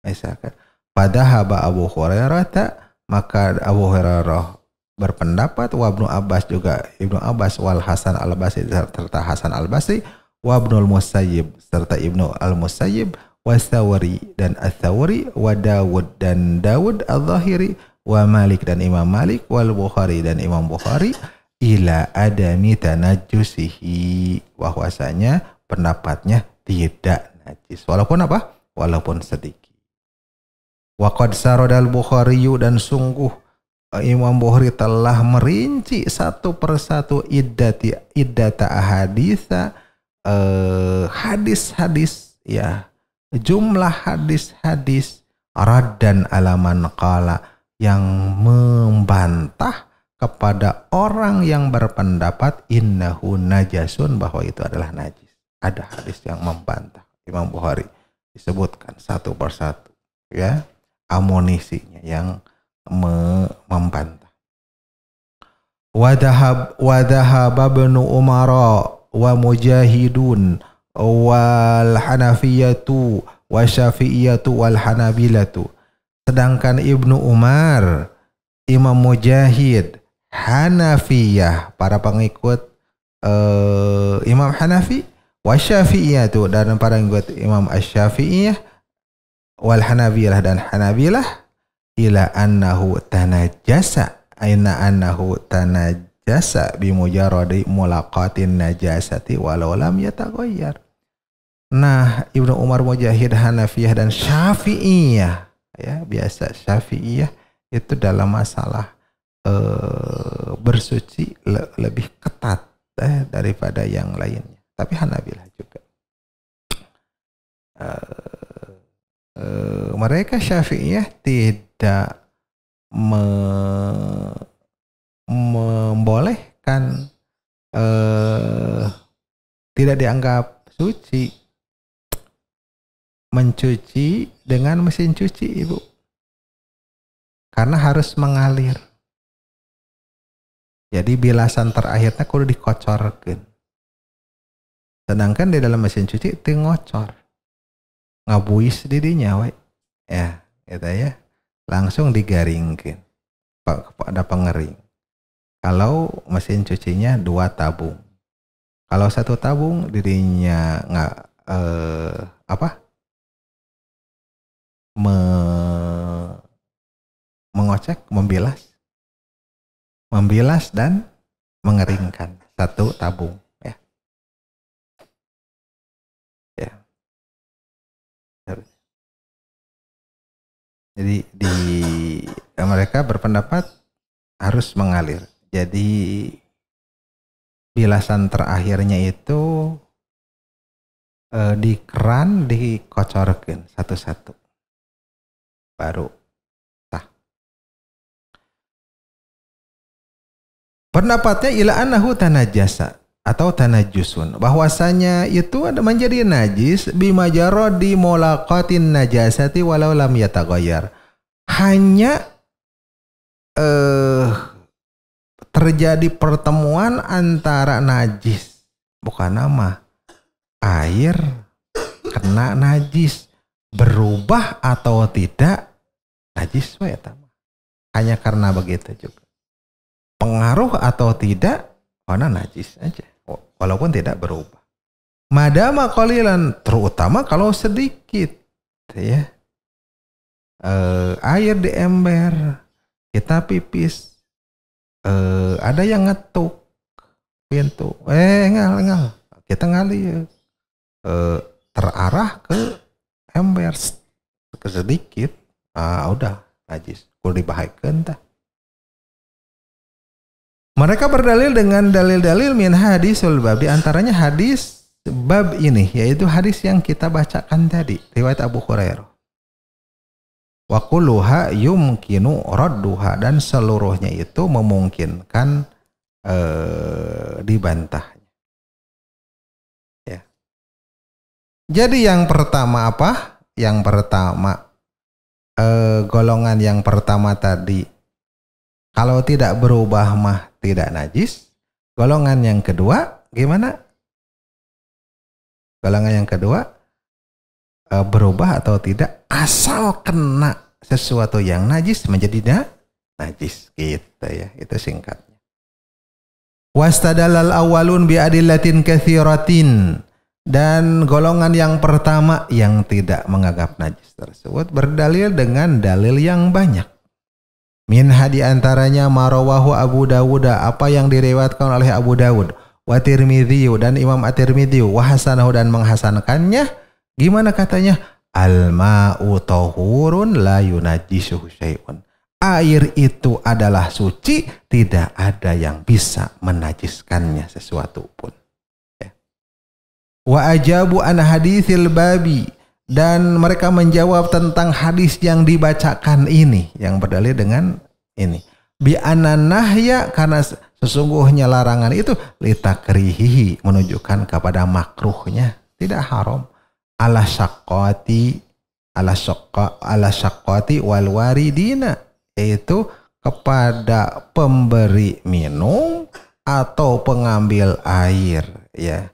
misalkan. Padahaba Abu Hurairah tak, maka Abu Hurairah berpendapat, wa Ibnu Abbas juga Ibnu Abbas, wal Hasan al Basri serta Hasan al Basri, wa Ibnul Musayyib serta Ibnu al Musayyib, wa Tsawri dan Ats-Tsawri, wa Dawud dan Dawud al-Zahiri, wa Malik dan Imam Malik, wal Bukhari dan Imam Bukhari, ila adami tanajjusihi, bahwasanya pendapatnya tidak najis walaupun apa? Walaupun sedikit. Wa qad sarada al-Bukhari, dan sungguh Imam Bukhari telah merinci satu persatu iddati iddata ahaditsa, eh, hadis-hadis ya, jumlah hadis-hadis, raddan ala man qala, yang membantah kepada orang yang berpendapat innahu najasun, bahwa itu adalah najis. Ada hadis yang membantah. Imam Bukhari disebutkan satu persatu ya amunisinya yang me membantah. Wadhahab wadhahab Ibnu Umar wa Mujahidun wal Hanafiyatu wa Syafi'iyatu wal Hanabilatu. Sedangkan Ibnu Umar, Imam Mujahid, Hanafiyah, para pengikut uh, Imam Hanafi, wasyafi'iyah itu dan para pengikut Imam Asy-Syafi'iyah, wal Hanabilah dan Hanabilah, ila annahu tanajasa, aina annahu tanajasa bimujarradi mulaqatin najasati walau lam yataghayyar. Nah, Ibnu Umar, Mujahid, Hanafiyah dan Syafi'iyah ya, biasa Syafi'iyah itu dalam masalah e, bersuci le, lebih ketat eh, daripada yang lainnya. Tapi Hanabilah juga. E, e, mereka Syafi'iyah tidak me, membolehkan, e, tidak dianggap suci mencuci dengan mesin cuci, Ibu. Karena harus mengalir. Jadi bilasan terakhirnya kudu dikocorkan. Sedangkan di dalam mesin cuci itu ngocor. Ngabuis didinya we. Ya, gitu ya. Langsung digaringkan. Ada pengering. Kalau mesin cucinya dua tabung. Kalau satu tabung didinya nggak eh, apa? Me mengocek, membilas, membilas dan mengeringkan satu tabung, ya, ya. Jadi di mereka berpendapat harus mengalir. Jadi bilasan terakhirnya itu eh, di keran dikocorkan satu-satu, baru. Pendapatnya ila annahu tanajasa atau tanajusun, bahwasanya itu ada menjadi najis bima jaradi mulaqatin najasati walau lam yataghayyar, hanya eh, terjadi pertemuan antara najis, bukan nama air kena najis berubah atau tidak najis wa, hanya karena begitu juga. Pengaruh atau tidak, karena najis aja, walaupun tidak berubah. Madama qalilan, terutama kalau sedikit, ya. E, air di ember, kita pipis, e, ada yang ngetuk pintu, eh ngal ngal, kita ngalir, e, terarah ke ember, ke sedikit, ah udah najis, kalau dibahayakan dah. Mereka berdalil dengan dalil-dalil min hadisul bab, di antaranya hadis bab ini, yaitu hadis yang kita bacakan tadi, riwayat Abu Hurairah. Wa kulluha yumkinu radduha, dan seluruhnya itu memungkinkan eh, dibantahnya. Ya. Jadi yang pertama apa? Yang pertama eh, golongan yang pertama tadi, kalau tidak berubah mah tidak najis. Golongan yang kedua gimana? Golongan yang kedua e, berubah atau tidak asal kena sesuatu yang najis menjadi na, najis gitu ya. Itu singkatnya. Wastadalal awalun biadillatin katsiratin, dan golongan yang pertama yang tidak menganggap najis tersebut berdalil dengan dalil yang banyak. Min hadi antaranya marawahu Abu Dawud, apa yang diriwayatkan oleh Abu Dawud, wa Tirmidhiu dan Imam Atirmidhiu, wa hasanahu dan menghasankannya. Gimana katanya? Al-ma'u tahurun la yunajjisuhu syai'un. Air itu adalah suci, tidak ada yang bisa menajiskannya sesuatu pun. Ya. Wa ajabu an haditsil babi, dan mereka menjawab tentang hadis yang dibacakan ini, yang berdalil dengan ini. bi ananahya, karena sesungguhnya larangan itu litakrihihi, menunjukkan kepada makruhnya, tidak haram. Ala syaqati ala syaqqa ala syaqati wal waridina, yaitu kepada pemberi minum atau pengambil air, ya.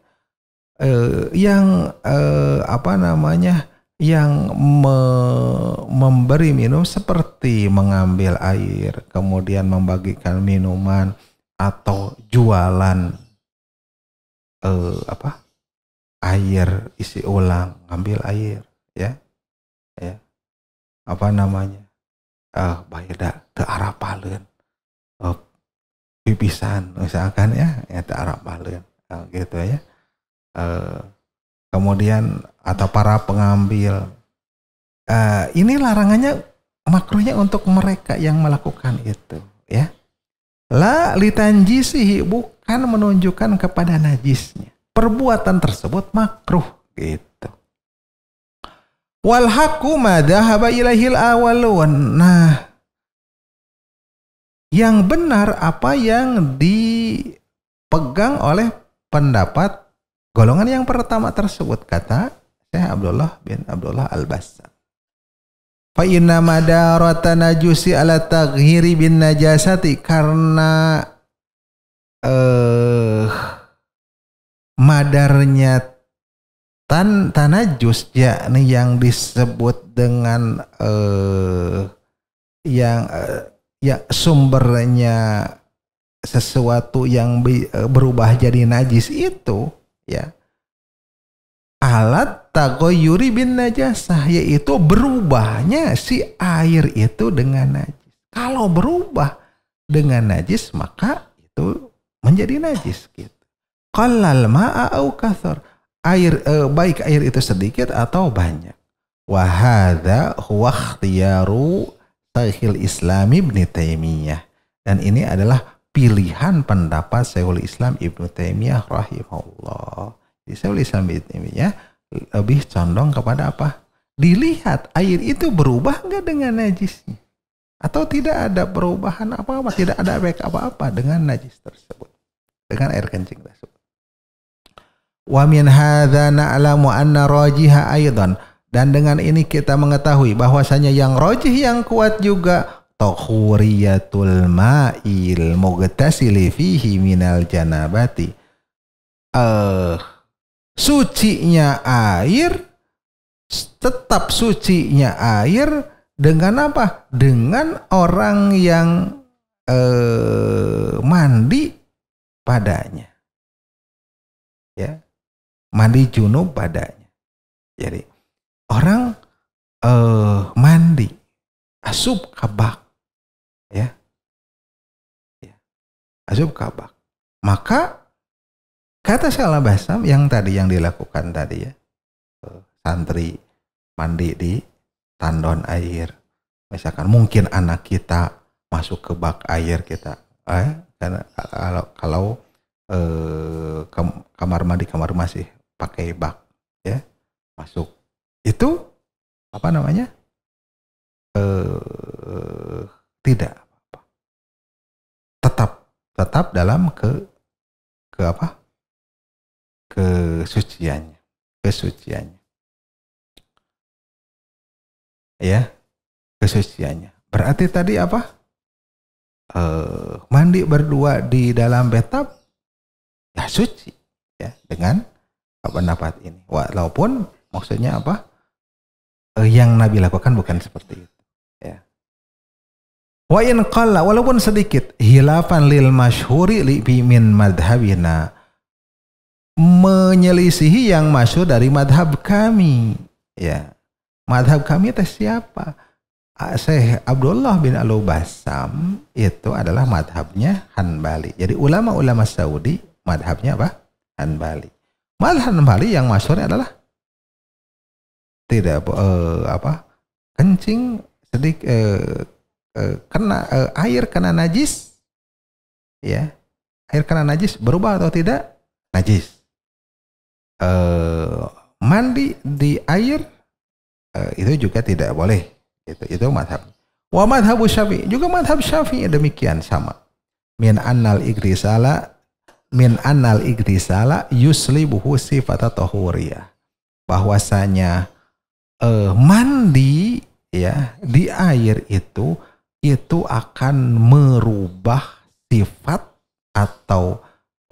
Eh, yang eh, apa namanya? yang me memberi minum seperti mengambil air, kemudian membagikan minuman atau jualan eh, apa air isi ulang, ngambil air, ya, ya, apa namanya, eh, bayda ke arah palen, eh, pipisan misalkan, ya, ya ke arah palen, eh, gitu ya, eh, kemudian atau para pengambil, uh, ini larangannya makruhnya untuk mereka yang melakukan itu, ya. La litanjisihi, bukan menunjukkan kepada najisnya, perbuatan tersebut makruh gitu. Wal haqqu ma dhahaba ilaihil awwalun, nah yang benar apa yang dipegang oleh pendapat golongan yang pertama tersebut, kata Syekh Abdullah bin Abdullah al-Bassam. Fa inna madarata najusi ala taghiri bin najasati, karena eh madarnya tan tanajus, yakni yang disebut dengan eh yang eh, ya sumbernya sesuatu yang berubah jadi najis itu, ya, alat tagoyuri bin najasah, yaitu berubahnya si air itu dengan najis. Kalau berubah dengan najis maka itu menjadi najis gitu. Qalal ma'a au kathor, air eh, baik air itu sedikit atau banyak. Wa hadza huwa ikhtiyaru Syaikhul Islam Ibnu Taimiyah, dan ini adalah pilihan pendapat Syaikhul Islam Ibnu Taimiyah rahimahullah. Di Syaikhul Islam Ibnu Taimiyah lebih condong kepada apa? Dilihat air itu berubah enggak dengan najisnya, atau tidak ada perubahan apa-apa, tidak ada efek apa-apa dengan najis tersebut, dengan air kencing tersebut. Wa min hadza na'lamu anna rajiha aidan, dan dengan ini kita mengetahui bahwasanya yang rojih, yang kuat juga, tahuriyatul ma'il mughtasili fihi minal janabati, uh, sucinya air, tetap sucinya air dengan apa? Dengan orang yang uh, mandi padanya, ya, mandi junub padanya. Jadi orang uh, mandi asub kabak, ya, ya, asub kabak. Maka kata Syaikhul Islam Bassam yang tadi, yang dilakukan tadi, ya, santri mandi di tandon air, misalkan mungkin anak kita masuk ke bak air kita, eh, karena kalau kalau eh, kamar mandi kamar masih pakai bak, ya, masuk itu apa namanya? Eh, tidak apa-apa, tetap tetap dalam ke ke apa kesuciannya kesuciannya ya kesuciannya berarti tadi apa eh, mandi berdua di dalam bathtub ya suci, ya, dengan pendapat ini, walaupun maksudnya apa eh, yang Nabi lakukan bukan seperti itu, ya. Wa in qalla, walaupun sedikit, hilafan lil masyhuri li bimin madhabina, menyelisihi yang masyhur dari madhab kami, ya. Madhab kami teh siapa? Syekh Abdullah bin Al-Bassam itu adalah madhabnya Hanbali. Jadi ulama-ulama Saudi madhabnya apa? Hanbali. Madhab Hanbali yang masyhurnya adalah tidak eh, apa kencing sedikit eh, kena eh, air kena najis, ya, air kena najis berubah atau tidak najis, eh, mandi di air eh, itu juga tidak boleh, itu itu mazhab. Wa madhabu Syafi'i, juga madhab Syafi'i demikian sama. Min annal igrisala min annal igrisala yuslibuhu sifata tahuriyah. Bahwasanya eh, mandi ya di air itu itu akan merubah sifat atau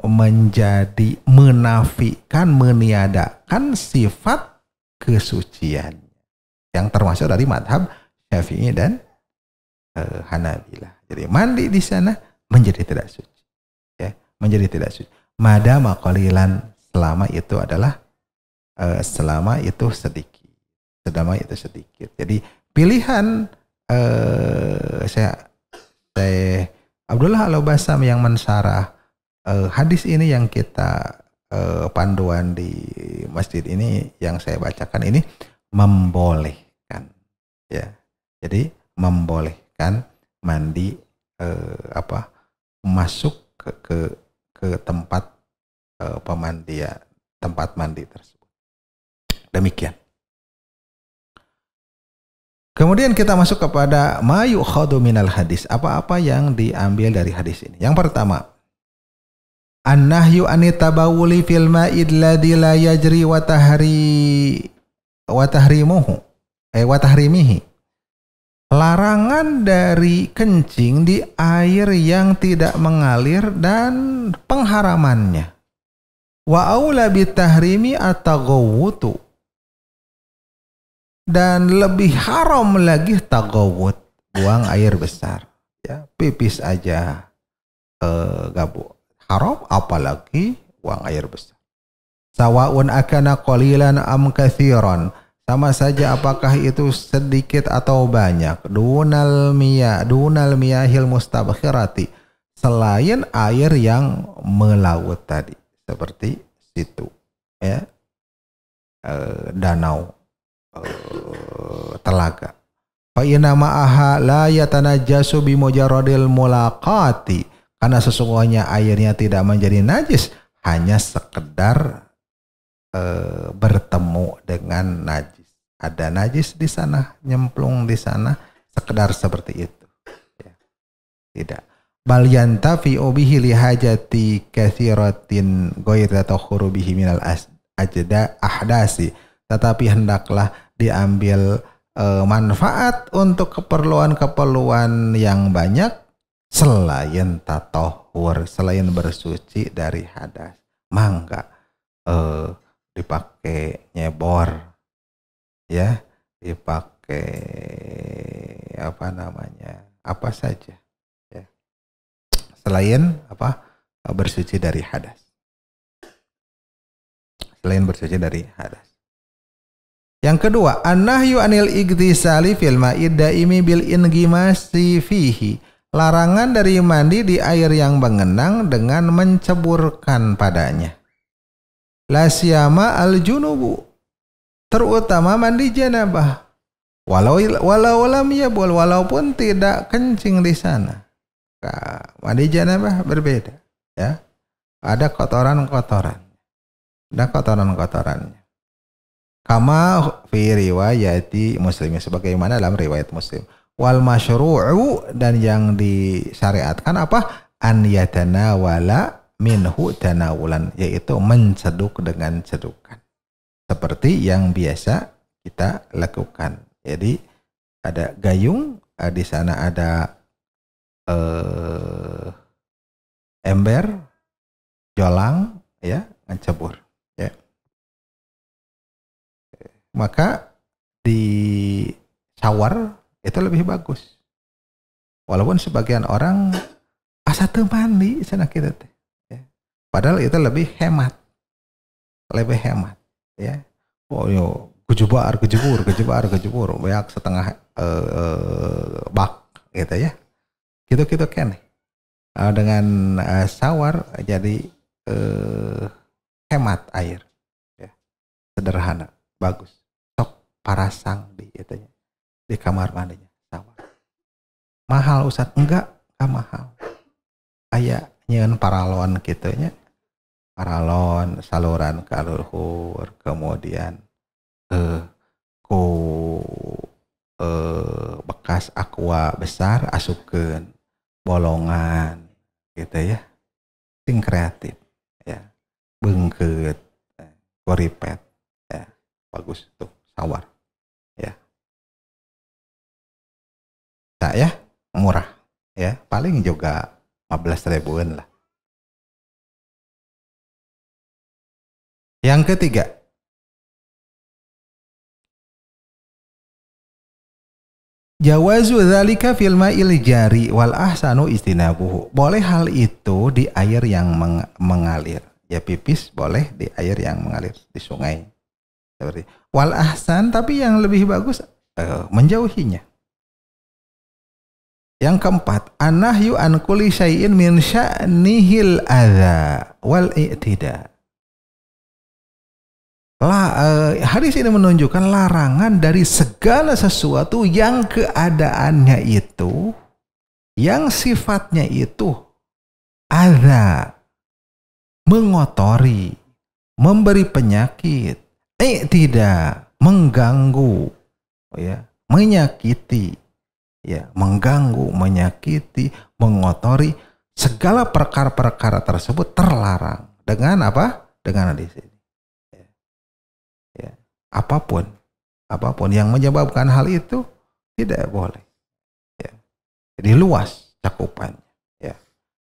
menjadi menafikan, meniadakan sifat kesucian yang termasuk dari madhab Syafi'i dan uh, Hanabilah. Jadi mandi di sana menjadi tidak suci, ya, menjadi tidak suci. Madama qalilan, selama itu adalah uh, selama itu sedikit, selama itu sedikit. Jadi pilihan uh, saya, saya Abdullah al-Bassam yang mensarah uh, hadis ini yang kita uh, panduan di masjid ini, yang saya bacakan ini membolehkan, ya. Jadi membolehkan mandi eh, apa masuk ke ke, ke tempat eh, pemandian, tempat mandi tersebut. Demikian. Kemudian kita masuk kepada ma yukhadhu minal hadis, apa-apa yang diambil dari hadis ini. Yang pertama, an-nahyu anitabawuli fil ma'id ladzi la yajri wa tahri wa tahrimuhu eh wa tahrimihi. Larangan dari kencing di air yang tidak mengalir dan pengharamannya. Wa aula bitahrimi at-taghawwut. Dan lebih haram lagi taghawwut, buang air besar, ya, pipis aja eh gabuk. Haram apalagi buang air besar. Sawa'un akana qalilan am katsiran. Sama saja apakah itu sedikit atau banyak. Dunal miyah, dunal miyahil mustabkhirati. Selain air yang melaut tadi, seperti situ, ya, e, danau, e, telaga. Fa inna ma'aha la yatanajjasu bi mujarradil mulaqati. Karena sesungguhnya airnya tidak menjadi najis hanya sekedar e, bertemu dengan najis. Ada najis di sana, nyemplung di sana, sekedar seperti itu. Ya. Tidak. Bal yantafi'u bihi li hajati katsiratin ghaira tahuru bihi minal ajda ahdasi. Tetapi hendaklah diambil e, manfaat untuk keperluan-keperluan yang banyak selain tatahur, selain bersuci dari hadas. Mangga e, dipakai nyebor, ya, dipakai apa namanya, apa saja, ya, selain apa bersuci dari hadas, selain bersuci dari hadas. Yang kedua, annahyu anil igtisali fil ma'id daimi bil ingimasi fihi. Larangan dari mandi di air yang mengenang dengan menceburkan padanya. La siyama al junubu, terutama mandi janabah. Walau walau lam yabul, walaupun tidak kencing di sana. Mandi janabah berbeda, ya. Ada kotoran-kotoran. Ada kotoran-kotorannya. Kama fi riwayati Muslim, sebagaimana dalam riwayat Muslim. Wal masyru'u, dan yang disyariatkan apa? An yatanawala minhu tanawulan, yaitu menceduk dengan cedukan. Seperti yang biasa kita lakukan. Jadi ada gayung, di sana ada eh, ember, jolang, ya, mencebur. Ya. Maka di shower itu lebih bagus. Walaupun sebagian orang asa teu mandi sana kita teh. Ya. Padahal itu lebih hemat, lebih hemat. Ya, oh yo, kejebar, kejebur, kejebar, kejebur, banyak setengah uh, uh, bak, gitu ya, gitu-gitu kan. Uh, dengan uh, shower jadi uh, hemat air, ya. Sederhana, bagus. Sok parasang di itu, di kamar mandinya shower. Mahal Ustadz? Enggak, enggak mahal. Aya nyeun paralon kitunya. Paralon, saluran ke leluhur, kemudian eh, ku eh, bekas gelas aqua besar asupkeun bolongan gitu ya, ting kreatif ya, bengket koripet ya, bagus tuh sawar ya, tak ya murah ya, paling juga lima belas ribuan lah. Yang ketiga, jawazu dzalika fil ma'il jari wal ahsanu istinabuhu. Boleh hal itu di air yang meng mengalir. Ya pipis boleh di air yang mengalir di sungai. Seperti wal ahsan, tapi yang lebih bagus uh, menjauhinya. Yang keempat, annahyu an kulli syai'in min sya'nihil adza wal i'tida. La, eh, hadis ini menunjukkan larangan dari segala sesuatu yang keadaannya itu, yang sifatnya itu ada mengotori, memberi penyakit, eh tidak mengganggu, ya, menyakiti, ya, mengganggu, menyakiti, mengotori, segala perkara-perkara tersebut terlarang dengan apa? Dengan hadis ini. Apapun, apapun yang menyebabkan hal itu tidak boleh. Ya. Jadi luas cakupannya, ya.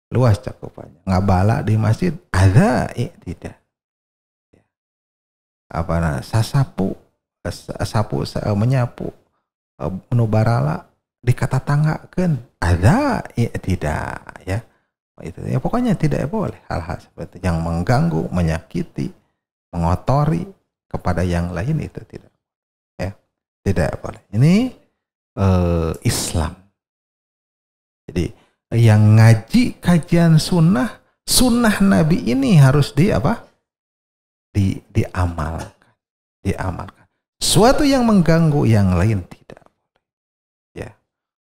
Luas cakupannya. Ngabala di masjid ada, eh, tidak. Ya. Apa namanya? Sasapu, sapu menyapu, menubarala dikata tanggakan ada, eh, tidak, ya. Itu ya, pokoknya tidak boleh hal-hal seperti yang mengganggu, menyakiti, mengotori kepada yang lain itu tidak, ya tidak boleh. Ini eh, Islam. Jadi yang ngaji kajian sunnah sunnah Nabi ini harus di apa? Di diamalkan, diamalkan. Suatu yang mengganggu yang lain tidak boleh. Ya,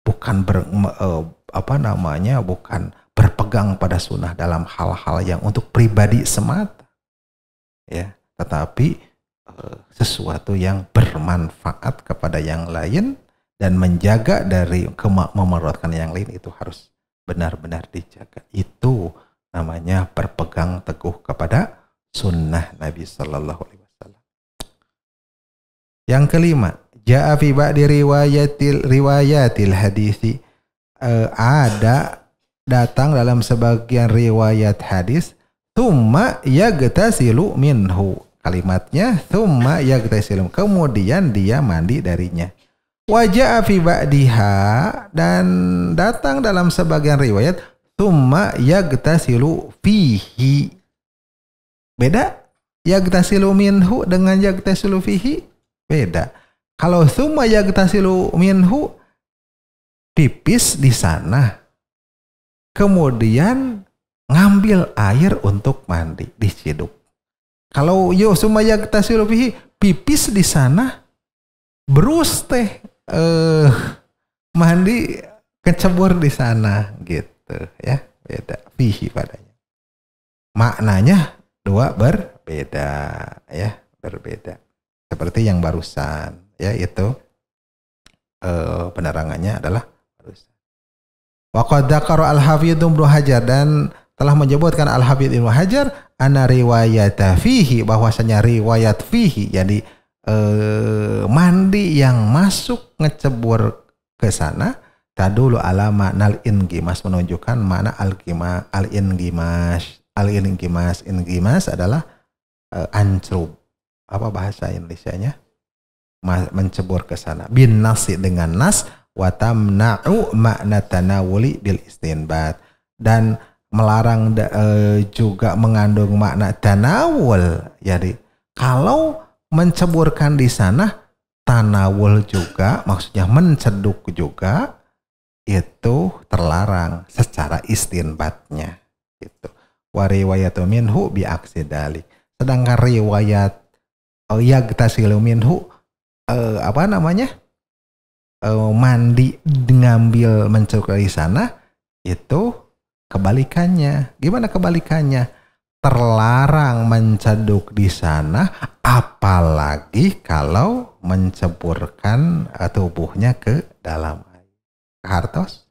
bukan ber, eh, apa namanya? Bukan berpegang pada sunnah dalam hal-hal yang untuk pribadi semata. Ya, tetapi sesuatu yang bermanfaat kepada yang lain dan menjaga dari memerlukan yang lain itu harus benar-benar dijaga. Itu namanya berpegang teguh kepada sunnah Nabi Shallallahu Alaihi Wasallam. Yang kelima, ja'a fi ba'di riwayatil riwayatil hadisi, ada datang dalam sebagian riwayat hadis, tsumma yaghtasilu minhu. Kalimatnya tsumma yaghtasilu, kemudian dia mandi darinya. Wa jaa fi ba'diha, dan datang dalam sebagian riwayat tsumma yaghtasilu fihi. Beda yaghtasilu minhu dengan yaghtasilu fihi, beda. Kalau tsumma yaghtasilu minhu pipis di sana, kemudian ngambil air untuk mandi diciduk. Kalau yo sumaya tasilu fihi pipis di sana, berus teh eh, mandi kecebur di sana gitu ya, beda fihi padanya. Maknanya dua berbeda ya, berbeda. Seperti yang barusan ya, itu eh, penerangannya adalah barusan. Waqad dzakara al-Hafidh Ibnu Hajar, dan telah menyebutkan al-Hafidh Ibnu Hajar ana riwayata fihi, bahwasanya riwayat fihi, jadi eh, mandi yang masuk ngecebur ke sana tadulu ala ma'nal ingimas, menunjukkan makna al-gima al-ingimas. Al-ingimas, ingimas adalah eh, ancrub, apa bahasa Indonesianya, mencebur ke sana bin nasi, dengan nas, wa tamna'u makna tanawuli bil istinbat, dan melarang e, juga mengandung makna tanawul. Jadi kalau menceburkan di sana tanawul juga, maksudnya menceduk juga, itu terlarang secara istinbatnya. Itu wariwayatu minhu biaksi dalik. Sedangkan riwayat yaghtasilu minhu e, apa namanya e, mandi ngambil menceburkan di sana, itu kebalikannya. Gimana kebalikannya? Terlarang menceduk di sana, apalagi kalau menceburkan tubuhnya ke dalam air. hartos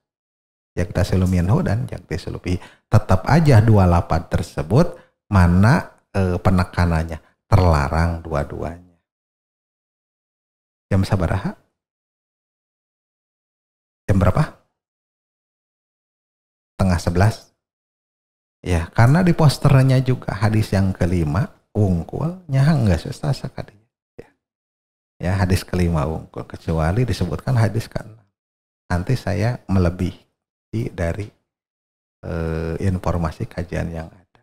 yakta selumianhu dan yakti selupi. Tetap aja dua lapan tersebut mana e, penekanannya terlarang dua-duanya. Jam sabaraha? Jam berapa? Tengah sebelas. Ya, karena di posternya juga hadis yang kelima wungkul nyahang nggak susah sekali. Ya. Ya, hadis kelima wungkul kecuali disebutkan hadis kan. Nanti saya melebihi dari e, informasi kajian yang ada.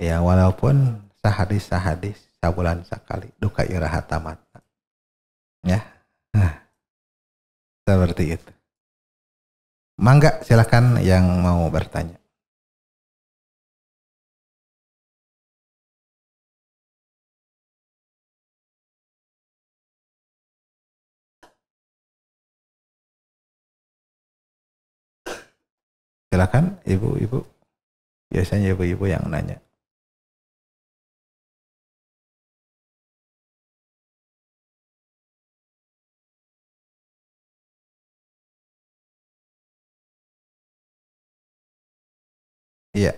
Ya, walaupun sahadis-sahadis sabulan sekali duka irahata mata. Ya. Nah, seperti itu. Mangga silahkan yang mau bertanya. Silakan ibu-ibu, biasanya ibu-ibu yang nanya. Iya.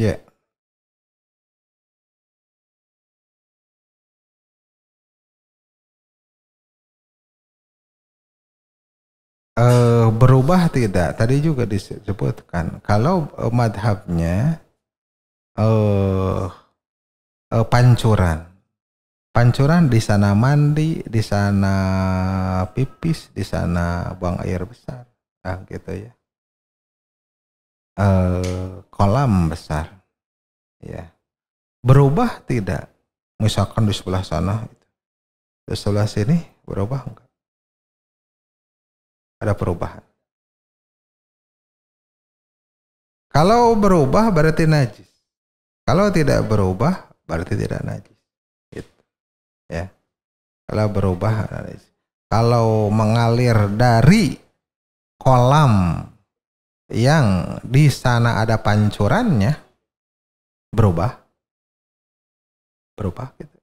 Iya. Uh, berubah tidak? Tadi juga disebutkan kalau uh, madhabnya uh, uh, pancuran, pancuran di sana mandi, di sana pipis, di sana buang air besar, nah, gitu ya, uh, kolam besar, ya berubah tidak? Misalkan di sebelah sana, di sebelah sini berubah enggak? Ada perubahan. Kalau berubah berarti najis. Kalau tidak berubah berarti tidak najis. Gitu. Ya. Kalau berubah najis. Kalau mengalir dari kolam yang di sana ada pancurannya berubah. Berubah gitu.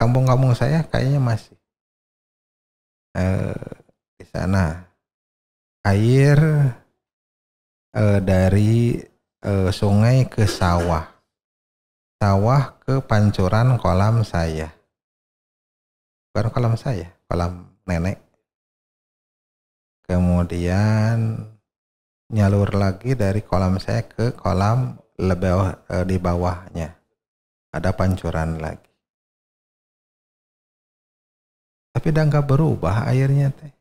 Kampung-kampung saya kayaknya masih Eh, di sana air eh, dari eh, sungai ke sawah, sawah ke pancuran kolam saya, bukan kolam saya, kolam nenek, kemudian nyalur lagi dari kolam saya ke kolam lebih eh, di bawahnya ada pancuran lagi. Tapi dah nggak berubah airnya teh.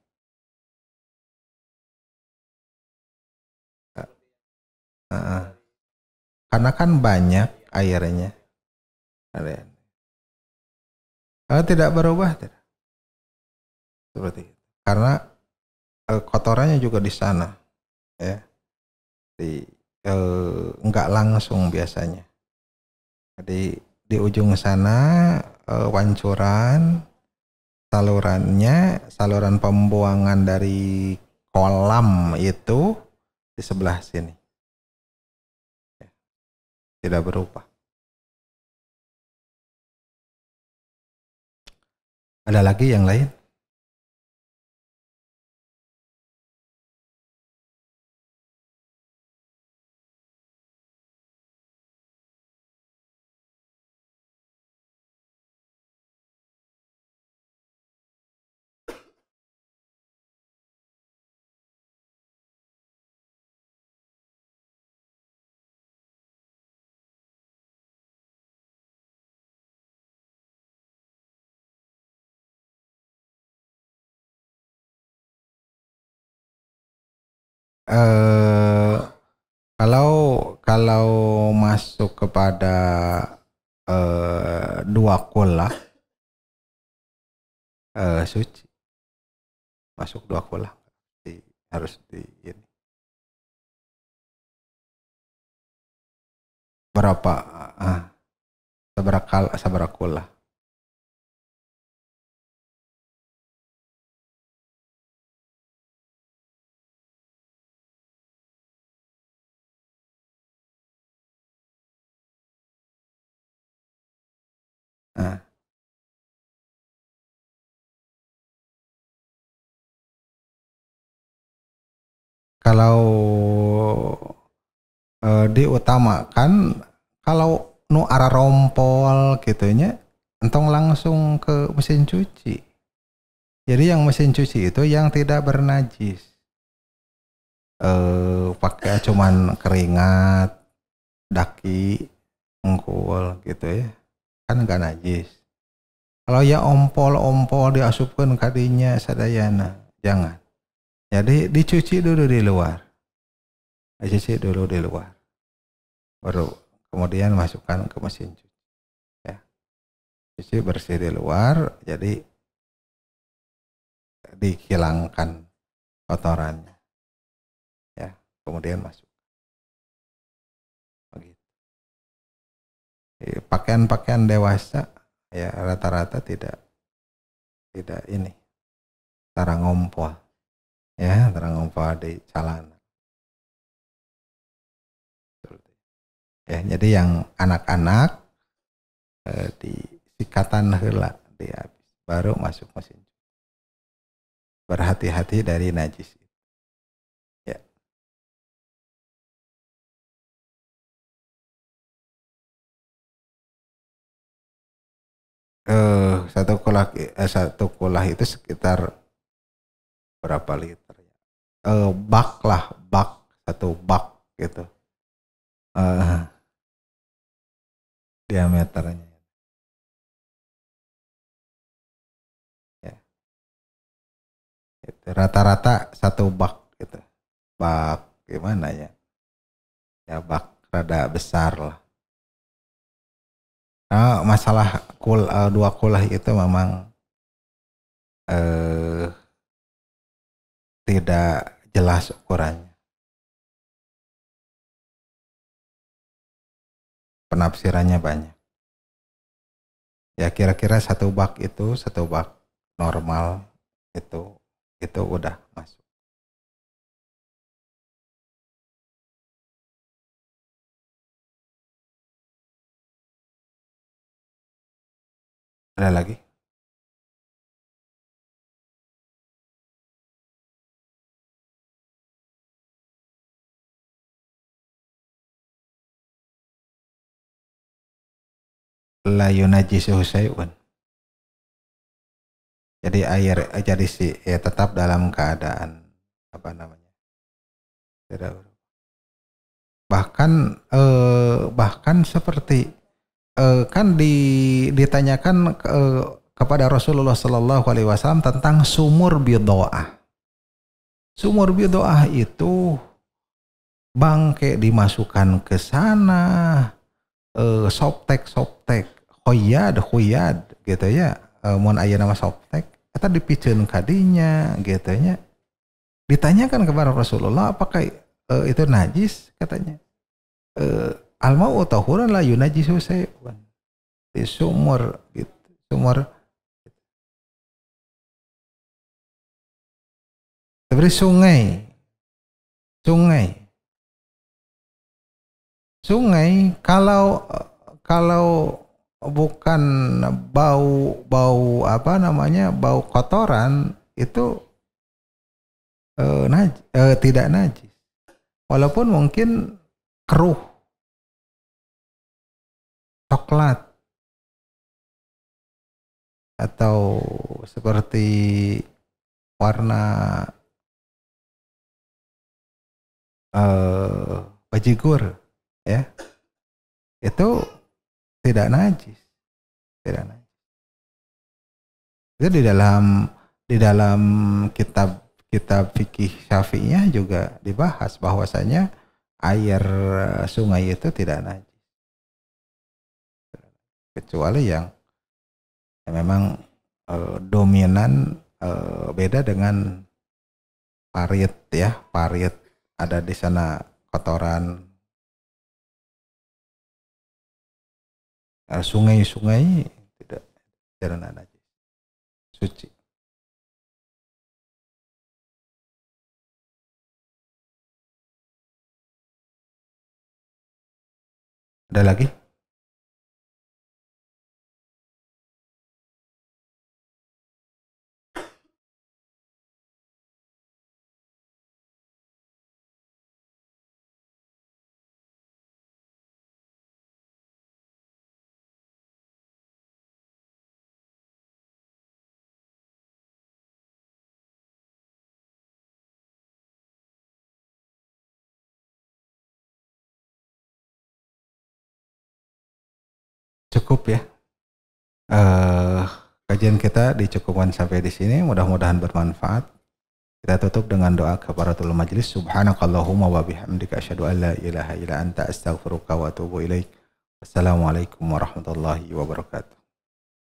Uh, karena kan banyak airnya. Uh, tidak berubah tidak. Seperti itu. Karena uh, kotorannya juga di sana, ya. Di uh, nggak langsung biasanya. Jadi di ujung sana uh, pancuran. Salurannya, saluran pembuangan dari kolam itu di sebelah sini. Tidak berubah. Ada lagi yang lain? Uh, kalau kalau masuk kepada uh, dua kolah uh, suci, masuk dua kolah di, harus di ini. Berapa ah sabrakal sabrakolah Kalau uh, diutamakan kalau nu arah rompol gitunya, entong langsung ke mesin cuci. Jadi yang mesin cuci itu yang tidak bernajis, eh, pakai cuman keringat, daki, ngkul gitu ya, kan nggak najis. Kalau ya ompol-ompol diasupkan kadinya sadayana, jangan. Jadi dicuci dulu di luar, dicuci dulu di luar, baru kemudian masukkan ke mesin cuci. Cuci bersih di luar, jadi dihilangkan kotorannya, ya, kemudian masuk. Begitu. Pakaian-pakaian dewasa, ya rata-rata tidak, tidak ini, cara ngompol, ya, cara ngompol di celana. Ya, jadi yang anak-anak eh, di sikatan heula dia baru masuk mesin. Berhati-hati dari najis. Ya. Eh, satu kulah eh, satu kulah itu sekitar berapa liter ya? Eh, bak lah, bak satu bak gitu. Eh, diameternya rata-rata satu bak gitu, bak gimana ya, ya bak rada besar lah. Nah, masalah kul dua kulah itu memang eh, tidak jelas ukurannya. Penafsirannya banyak. Ya kira-kira satu bak itu, satu bak normal itu itu udah masuk. Ada lagi? La yunajjisuhu syai'un. Jadi air jadi sih ya tetap dalam keadaan apa namanya tidak berubah, bahkan eh, bahkan seperti eh, kan di, ditanyakan ke, eh, kepada Rasulullah Shallallahu Alaihi Wasallam tentang sumur bidoah. Sumur bidoah itu bangke dimasukkan ke sana, eh, soptek soptek khoyad khoyad gitu ya, eh, mohon ayah nama soptek kata dipiceun kadinya gitu nya. Ditanyakan kepada Rasulullah apakah e, itu najis, katanya e, al mau tahuran la yunajisu syai'un, di sumur gitu, sumur gitu. Seperti sungai sungai sungai kalau kalau bukan bau bau apa namanya bau kotoran itu eh, naj, eh, tidak najis, walaupun mungkin keruh coklat atau seperti warna eh, bajigur ya, itu tidak najis, tidak najis. Itu di dalam di dalam kitab kitab fikih Syafi'iyah juga dibahas bahwasanya air sungai itu tidak najis, kecuali yang, yang memang e, dominan e, beda dengan parit ya, parit ada di sana kotoran. Sungai-sungai tidak jarang najis, suci. Ada lagi? cukup ya uh, kajian kita dicukupkan sampai di sini, mudah-mudahan bermanfaat. Kita tutup dengan doa kafaratul majlis. Subhanakallahumma wa bihamdika asyhadu an la ilaha illa anta astaghfiruka wa atubu ilaik. Assalamualaikum warahmatullahi wabarakatuh.